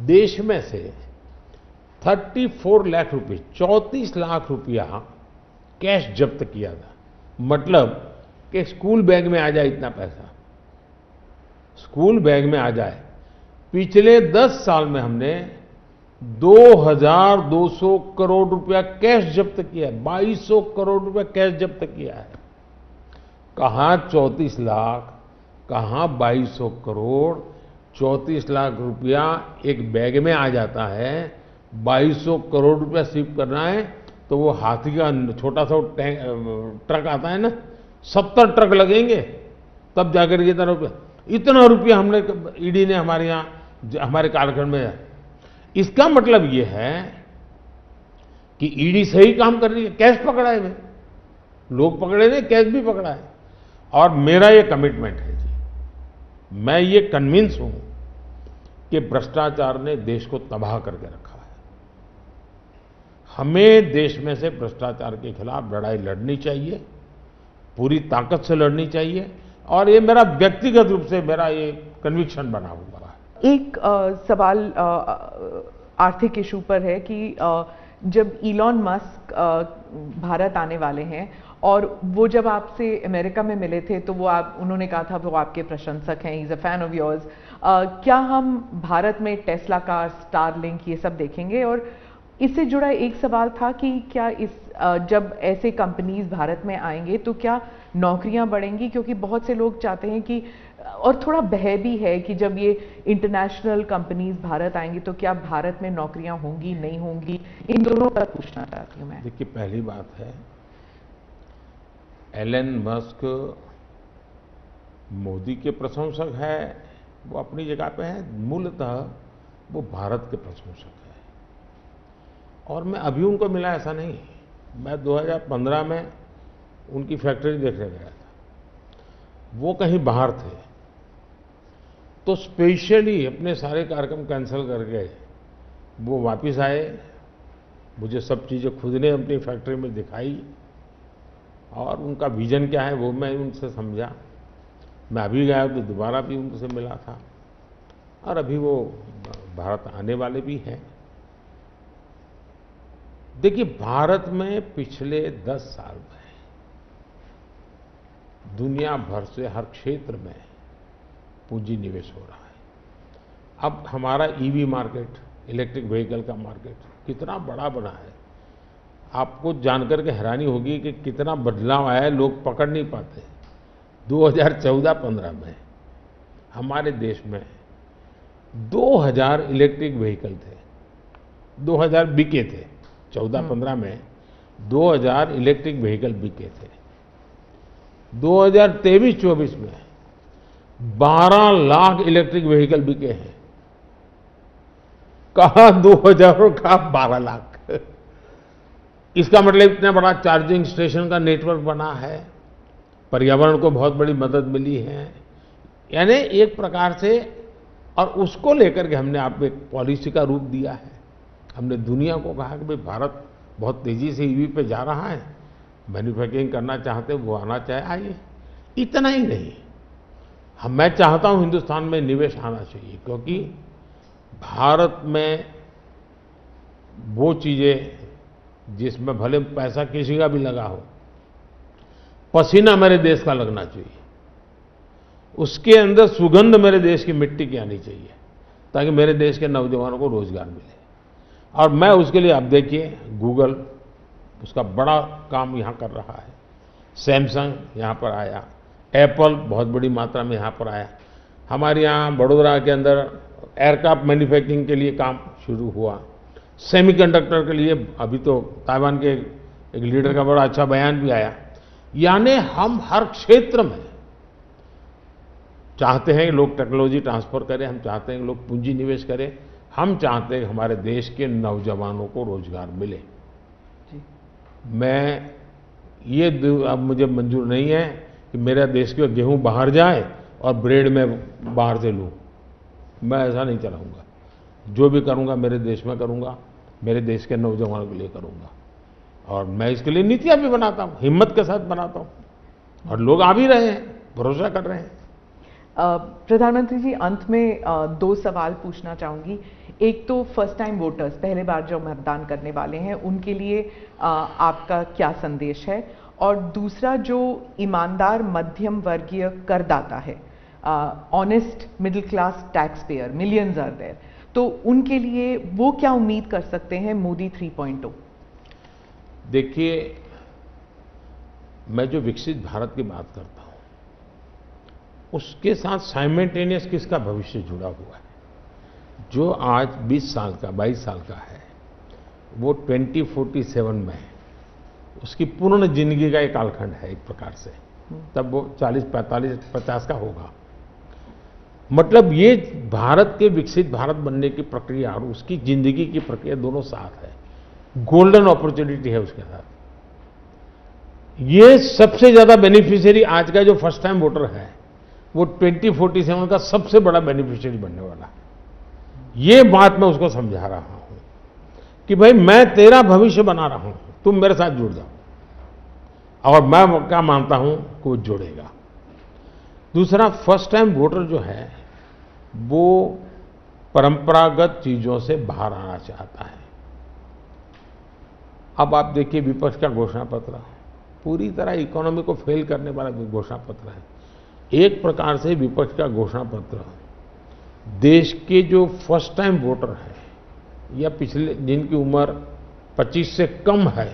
देश में से चौंतीस लाख रुपए, चौंतीस लाख रुपया कैश जब्त किया था। मतलब कि स्कूल बैग में आ जाए इतना पैसा, स्कूल बैग में आ जाए। पिछले दस साल में हमने बाईस सौ करोड़ रुपया कैश जब्त किया है, बाईस सौ करोड़ रुपया कैश जब्त किया है। कहां चौंतीस लाख, कहां बाईस सौ करोड़। चौंतीस लाख रुपया एक बैग में आ जाता है, बाईस सौ करोड़ रुपया स्वीप करना है तो वो हाथी का छोटा सा ट्रक आता है ना, सत्तर ट्रक लगेंगे तब जाकर के इतना रुपया, इतना रुपया हमने ईडी ने हमारे यहां हमारे कार्यक्रम में। इसका मतलब यह है कि ईडी सही काम कर रही है। कैश पकड़ा है भाई, लोग पकड़े नहीं, कैश भी पकड़ा है। और मेरा ये कमिटमेंट है जी, मैं ये कन्विंस हूं कि भ्रष्टाचार ने देश को तबाह करके रखा है। हमें देश में से भ्रष्टाचार के खिलाफ लड़ाई लड़नी चाहिए, पूरी ताकत से लड़नी चाहिए। और ये मेरा व्यक्तिगत रूप से मेरा ये कन्विक्शन बना हुआ है। एक आ, सवाल आ, आर्थिक इशू पर है कि आ, जब इलॉन मस्क भारत आने वाले हैं और वो जब आपसे अमेरिका में मिले थे तो वो आप उन्होंने कहा था वो आपके प्रशंसक हैं, is a fan of yours. क्या हम भारत में टेस्ला कार, स्टारलिंक ये सब देखेंगे? और इससे जुड़ा एक सवाल था कि क्या इस आ, जब ऐसे कंपनीज भारत में आएंगे तो क्या नौकरियां बढ़ेंगी? क्योंकि बहुत से लोग चाहते हैं कि, और थोड़ा भय भी है कि जब ये इंटरनेशनल कंपनीज भारत आएंगी तो क्या भारत में नौकरियां होंगी, नहीं होंगी, इन दोनों पर पूछना चाहती हूँ मैं। देखिए, पहली बात है, एलन मस्क मोदी के प्रशंसक है, वो अपनी जगह पे है, मूलतः वो भारत के प्रशंसक है। और मैं अभी उनको मिला ऐसा नहीं, मैं दो हज़ार पंद्रह में उनकी फैक्ट्री देखने गया था, वो कहीं बाहर थे, तो स्पेशली अपने सारे कार्यक्रम कैंसिल करके वो वापस आए, मुझे सब चीज़ें खुद ने अपनी फैक्ट्री में दिखाई और उनका विजन क्या है वो मैं उनसे समझा। मैं अभी गया तो दोबारा भी उनसे मिला था और अभी वो भारत आने वाले भी हैं। देखिए, भारत में पिछले दस साल में दुनिया भर से हर क्षेत्र में पूंजी निवेश हो रहा है। अब हमारा ईवी मार्केट, इलेक्ट्रिक व्हीकल का मार्केट कितना बड़ा बना है, आपको जानकर के हैरानी होगी कि कितना बदलाव आया है, लोग पकड़ नहीं पाते। दो हज़ार चौदह पंद्रह में हमारे देश में दो हज़ार इलेक्ट्रिक व्हीकल थे, दो हज़ार बिके थे। चौदह पंद्रह में दो हज़ार इलेक्ट्रिक व्हीकल बिके थे। दो हज़ार तेईस चौबीस में बारह लाख इलेक्ट्रिक व्हीकल बिके हैं। कहाँ दो हज़ार और कहाँ बारह लाख। इसका मतलब इतना बड़ा चार्जिंग स्टेशन का नेटवर्क बना है, पर्यावरण को बहुत बड़ी मदद मिली है। यानी एक प्रकार से, और उसको लेकर के हमने आप एक पॉलिसी का रूप दिया है। हमने दुनिया को कहा कि भाई भारत बहुत तेजी से ईवी पे जा रहा है, मैन्युफैक्चरिंग करना चाहते वो आना चाहे आइए। इतना ही नहीं, हम मैं चाहता हूँ हिंदुस्तान में निवेश आना चाहिए, क्योंकि भारत में वो चीज़ें जिसमें भले पैसा किसी का भी लगा हो, पसीना मेरे देश का लगना चाहिए, उसके अंदर सुगंध मेरे देश की मिट्टी की आनी चाहिए, ताकि मेरे देश के नौजवानों को रोजगार मिले। और मैं उसके लिए, आप देखिए, गूगल उसका बड़ा काम यहाँ कर रहा है, सैमसंग यहाँ पर आया, एप्पल बहुत बड़ी मात्रा में यहाँ पर आया। हमारे यहाँ बड़ौदा के अंदर एयरक्राफ्ट मैन्युफैक्चरिंग के लिए काम शुरू हुआ, सेमीकंडक्टर के लिए अभी तो ताइवान के एक लीडर का बड़ा अच्छा बयान भी आया। यानी हम हर क्षेत्र में चाहते हैं कि लोग टेक्नोलॉजी ट्रांसफर करें, हम चाहते हैं कि लोग पूंजी निवेश करें, हम चाहते हैं कि हमारे देश के नौजवानों को रोजगार मिले। मैं ये अब मुझे मंजूर नहीं है कि मेरा देश के गेहूं बाहर जाए और ब्रेड में बाहर से लूँ, मैं ऐसा नहीं चलाऊँगा। जो भी करूंगा मेरे देश में करूंगा, मेरे देश के नौजवानों के लिए करूंगा। और मैं इसके लिए नीतियां भी बनाता हूं, हिम्मत के साथ बनाता हूं, और लोग आ भी रहे हैं, भरोसा कर रहे हैं। प्रधानमंत्री जी, अंत में आ, दो सवाल पूछना चाहूंगी। एक तो फर्स्ट टाइम वोटर्स, पहले बार जो मतदान करने वाले हैं, उनके लिए आ, आपका क्या संदेश है? और दूसरा, जो ईमानदार मध्यम वर्गीय करदाता है, honest middle class tax payer, millions are there, तो उनके लिए वो क्या उम्मीद कर सकते हैं मोदी थ्री पॉइंट ओ? देखिए, मैं जो विकसित भारत की बात करता हूं, उसके साथ साइमल्टेनियस किसका भविष्य जुड़ा हुआ है। जो आज बीस साल का, बाईस साल का है, वो ट्वेंटी फोर्टी सेवन में है, उसकी पूर्ण जिंदगी का एक कालखंड है एक प्रकार से, तब वो चालीस पैंतालीस पचास का होगा। मतलब ये भारत के विकसित भारत बनने की प्रक्रिया और उसकी जिंदगी की प्रक्रिया दोनों साथ है। गोल्डन अपॉर्चुनिटी है उसके साथ। ये सबसे ज़्यादा बेनिफिशियरी आज का जो फर्स्ट टाइम वोटर है वो ट्वेंटी फोर्टी सेवन का सबसे बड़ा बेनिफिशियरी बनने वाला है। ये बात मैं उसको समझा रहा हूँ कि भाई मैं तेरा भविष्य बना रहा हूँ, तुम मेरे साथ जुड़ जाओ, और मैं क्या मानता हूँ कि वो जुड़ेगा। दूसरा, फर्स्ट टाइम वोटर जो है वो परंपरागत चीज़ों से बाहर आना चाहता है। अब आप देखिए विपक्ष का घोषणा पत्र पूरी तरह इकोनॉमी को फेल करने वाला घोषणा पत्र है। एक प्रकार से विपक्ष का घोषणा पत्र देश के जो फर्स्ट टाइम वोटर है या पिछले जिनकी उम्र पच्चीस से कम है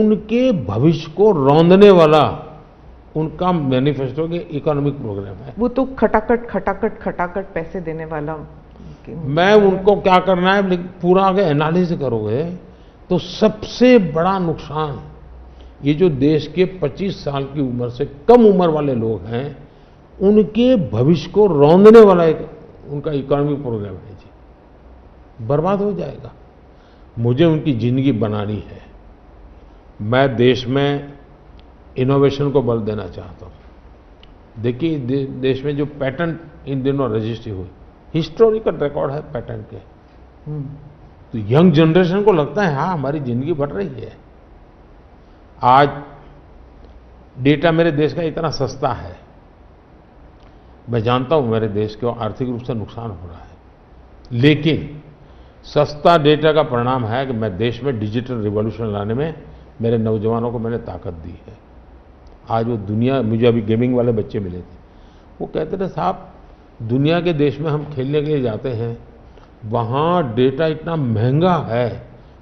उनके भविष्य को रौंदने वाला उनका मैनिफेस्टो के इकोनॉमिक प्रोग्राम है। वो तो खटाखट खटाखट खटाखट पैसे देने वाला। मैं उनको क्या करना है पूरा अगर एनालिसिस करोगे तो सबसे बड़ा नुकसान ये जो देश के पच्चीस साल की उम्र से कम उम्र वाले लोग हैं उनके भविष्य को रौंदने वाला एक उनका इकोनॉमिक प्रोग्राम है जी। बर्बाद हो जाएगा। मुझे उनकी जिंदगी बनानी है। मैं देश में इनोवेशन को बल देना चाहता हूँ। देखिए दे, देश में जो पैटेंट इन दिनों रजिस्ट्री हुई हिस्टोरिकल रिकॉर्ड है पैटेंट के। तो यंग जनरेशन को लगता है हाँ हमारी जिंदगी बढ़ रही है। आज डेटा मेरे देश का इतना सस्ता है। मैं जानता हूँ मेरे देश को आर्थिक रूप से नुकसान हो रहा है, लेकिन सस्ता डेटा का परिणाम है कि मैं देश में डिजिटल रिवॉल्यूशन लाने में मेरे नौजवानों को मैंने ताकत दी है। आज वो दुनिया, मुझे अभी गेमिंग वाले बच्चे मिले थे, वो कहते थे साहब दुनिया के देश में हम खेलने के लिए जाते हैं वहाँ डेटा इतना महंगा है,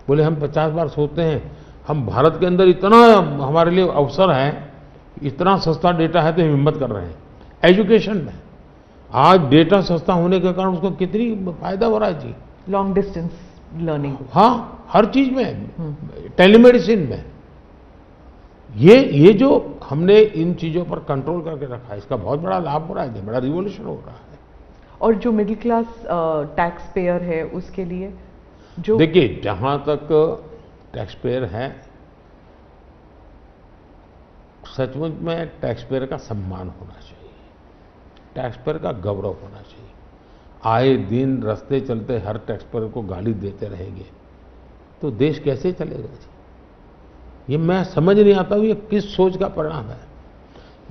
बोले हम पचास बार सोचते हैं हम भारत के अंदर इतना हमारे लिए अवसर है, इतना सस्ता डेटा है तो हिम्मत कर रहे हैं। एजुकेशन में आज डेटा सस्ता होने के कारण उसको कितनी फायदा हो रहा है जी। लॉन्ग डिस्टेंस लर्निंग, हाँ हर चीज में, टेलीमेडिसिन में, ये ये जो हमने इन चीज़ों पर कंट्रोल करके रखा है इसका बहुत बड़ा लाभ हो रहा है, बड़ा रिवॉल्यूशन हो रहा है। और जो मिडिल क्लास टैक्स पेयर है उसके लिए जो देखिए जहाँ तक टैक्स पेयर है सचमुच में टैक्स पेयर का सम्मान होना चाहिए, टैक्स पेयर का गौरव होना चाहिए। आए दिन रास्ते चलते हर टैक्स पेयर को गाली देते रहेंगे तो देश कैसे चलेगा जी। ये मैं समझ नहीं आता हूँ ये किस सोच का परिणाम है।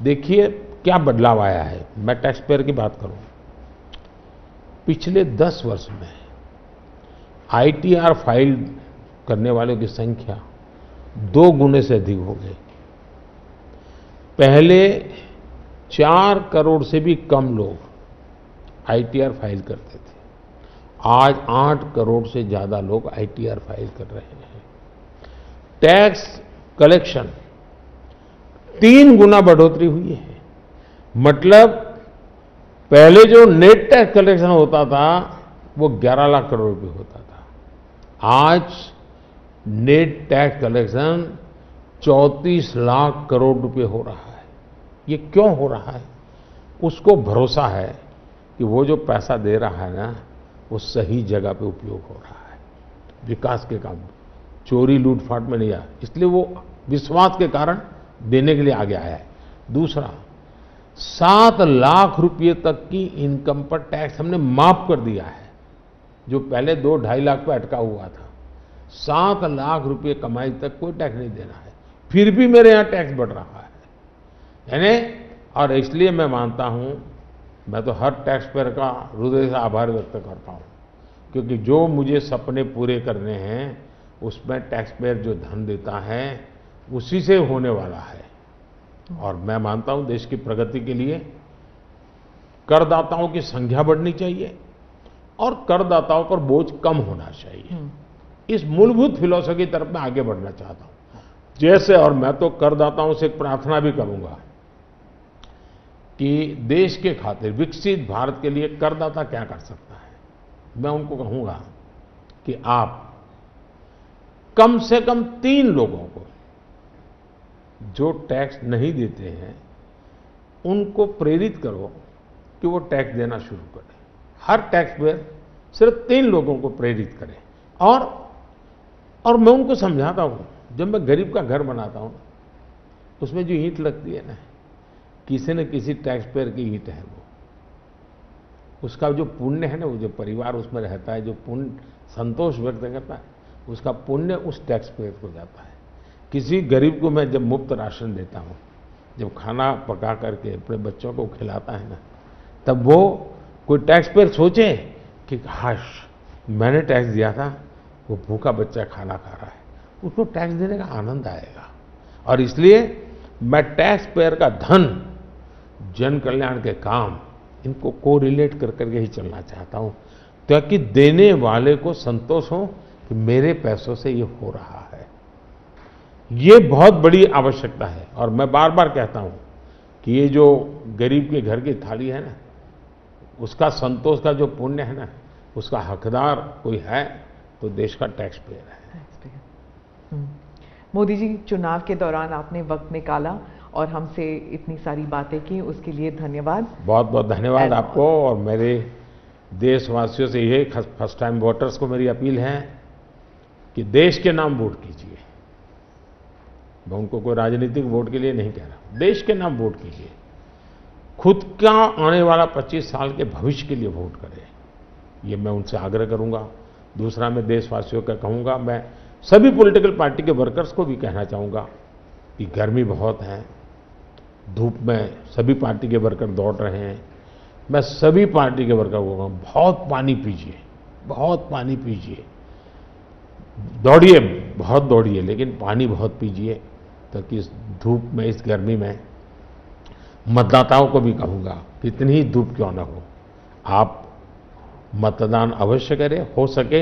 देखिए क्या बदलाव आया है। मैं टैक्स पेयर की बात करूँ, पिछले दस वर्ष में आईटीआर फाइल करने वालों की संख्या दो गुने से अधिक हो गई। पहले चार करोड़ से भी कम लोग आईटीआर फाइल करते थे, आज आठ करोड़ से ज़्यादा लोग आईटीआर फाइल कर रहे हैं। टैक्स कलेक्शन तीन गुना बढ़ोतरी हुई है। मतलब पहले जो नेट टैक्स कलेक्शन होता था वो ग्यारह लाख करोड़ रुपये होता था, आज नेट टैक्स कलेक्शन चौंतीस लाख करोड़ रुपये हो रहा है। ये क्यों हो रहा है? उसको भरोसा है कि वो जो पैसा दे रहा है ना वो सही जगह पे उपयोग हो रहा है, विकास के काम, चोरी लूटपाट में नहीं आया, इसलिए वो विश्वास के कारण देने के लिए आगे आया है। दूसरा, सात लाख रुपये तक की इनकम पर टैक्स हमने माफ कर दिया है, जो पहले दो ढाई लाख पे अटका हुआ था। सात लाख रुपये कमाई तक कोई टैक्स नहीं देना है, फिर भी मेरे यहाँ टैक्स बढ़ रहा है यानी। और इसलिए मैं मानता हूँ, मैं तो हर टैक्स पेयर का हृदय से आभार व्यक्त करता हूँ, क्योंकि जो मुझे सपने पूरे करने हैं उसमें टैक्स पेयर जो धन देता है उसी से होने वाला है। और मैं मानता हूँ देश की प्रगति के लिए करदाताओं की संख्या बढ़नी चाहिए और करदाताओं पर बोझ कम होना चाहिए। इस मूलभूत फिलॉसफी की तरफ मैं आगे बढ़ना चाहता हूँ। जैसे और मैं तो करदाताओं से प्रार्थना भी करूँगा कि देश के खातिर, विकसित भारत के लिए करदाता क्या कर सकता है। मैं उनको कहूँगा कि आप कम से कम तीन लोगों को जो टैक्स नहीं देते हैं उनको प्रेरित करो कि वो टैक्स देना शुरू करें, हर टैक्स पेयर सिर्फ तीन लोगों को प्रेरित करें। और और मैं उनको समझाता हूँ, जब मैं गरीब का घर बनाता हूँ उसमें जो ईंट लगती है ना, किसी न किसी टैक्स पेयर की ईंट है, वो उसका जो पुण्य है ना, वो जो परिवार उसमें रहता है, जो पुण्य संतोष व्यक्त करता है, उसका पुण्य उस टैक्स पेयर को जाता है। किसी गरीब को मैं जब मुफ्त राशन देता हूँ, जब खाना पका करके अपने बच्चों को खिलाता है ना, तब वो कोई टैक्स पेयर सोचे कि हाश मैंने टैक्स दिया था, वो भूखा बच्चा खाना खा रहा है, उसको टैक्स देने का आनंद आएगा। और इसलिए मैं टैक्स पेयर का धन जन कल्याण के काम इनको कोरिलेट कर करके ही चलना चाहता हूं, ताकि देने वाले को संतोष हो कि मेरे पैसों से ये हो रहा है। ये बहुत बड़ी आवश्यकता है। और मैं बार बार कहता हूं कि ये जो गरीब के घर की थाली है ना, उसका संतोष का जो पुण्य है ना, उसका हकदार कोई है तो देश का टैक्स पेयर है। मोदी जी, चुनाव के दौरान आपने वक्त निकाला और हमसे इतनी सारी बातें की, उसके लिए धन्यवाद। बहुत बहुत धन्यवाद आपको। और मेरे देशवासियों से यही फर्स्ट टाइम वोटर्स को मेरी अपील है कि देश के नाम वोट कीजिए। मैं उनको कोई राजनीतिक वोट के लिए नहीं कह रहा, देश के नाम वोट कीजिए, खुद का आने वाला पच्चीस साल के भविष्य के लिए वोट करें, ये मैं उनसे आग्रह करूंगा। दूसरा मैं देशवासियों का कहूंगा, मैं सभी पॉलिटिकल पार्टी के वर्कर्स को भी कहना चाहूंगा कि गर्मी बहुत है, धूप में सभी पार्टी के वर्कर दौड़ रहे हैं, मैं सभी पार्टी के वर्कर को कहूँगा बहुत पानी पीजिए, बहुत पानी पीजिए, दौड़िए, बहुत दौड़िए, लेकिन पानी बहुत पीजिए, ताकि इस धूप में, इस गर्मी में। मतदाताओं को भी कहूँगा कितनी ही धूप क्यों ना हो, आप मतदान अवश्य करें, हो सके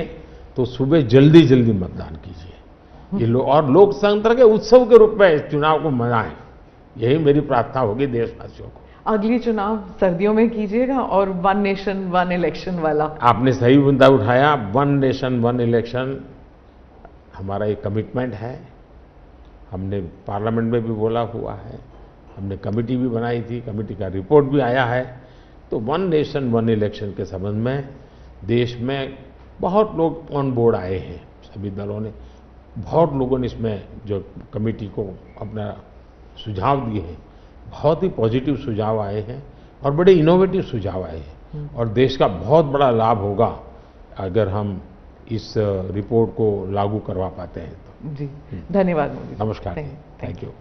तो सुबह जल्दी जल्दी मतदान कीजिए। ये लो, और लोकतंत्र के उत्सव के रूप में इस चुनाव को मनाएं, यही मेरी प्रार्थना होगी देशवासियों को। अगली चुनाव सर्दियों में कीजिएगा और वन नेशन वन इलेक्शन वाला। आपने सही मुद्दा उठाया, वन नेशन वन इलेक्शन हमारा एक कमिटमेंट है, हमने पार्लियामेंट में भी बोला हुआ है, हमने कमेटी भी बनाई थी, कमेटी का रिपोर्ट भी आया है। तो वन नेशन वन इलेक्शन के संबंध में देश में बहुत लोग ऑन बोर्ड आए हैं, सभी दलों ने, बहुत लोगों ने इसमें जो कमेटी को अपना सुझाव दिए हैं, बहुत ही पॉजिटिव सुझाव आए हैं और बड़े इनोवेटिव सुझाव आए हैं, और देश का बहुत बड़ा लाभ होगा अगर हम इस रिपोर्ट को लागू करवा पाते हैं तो। जी धन्यवाद मोदी, नमस्कार, थैंक यू।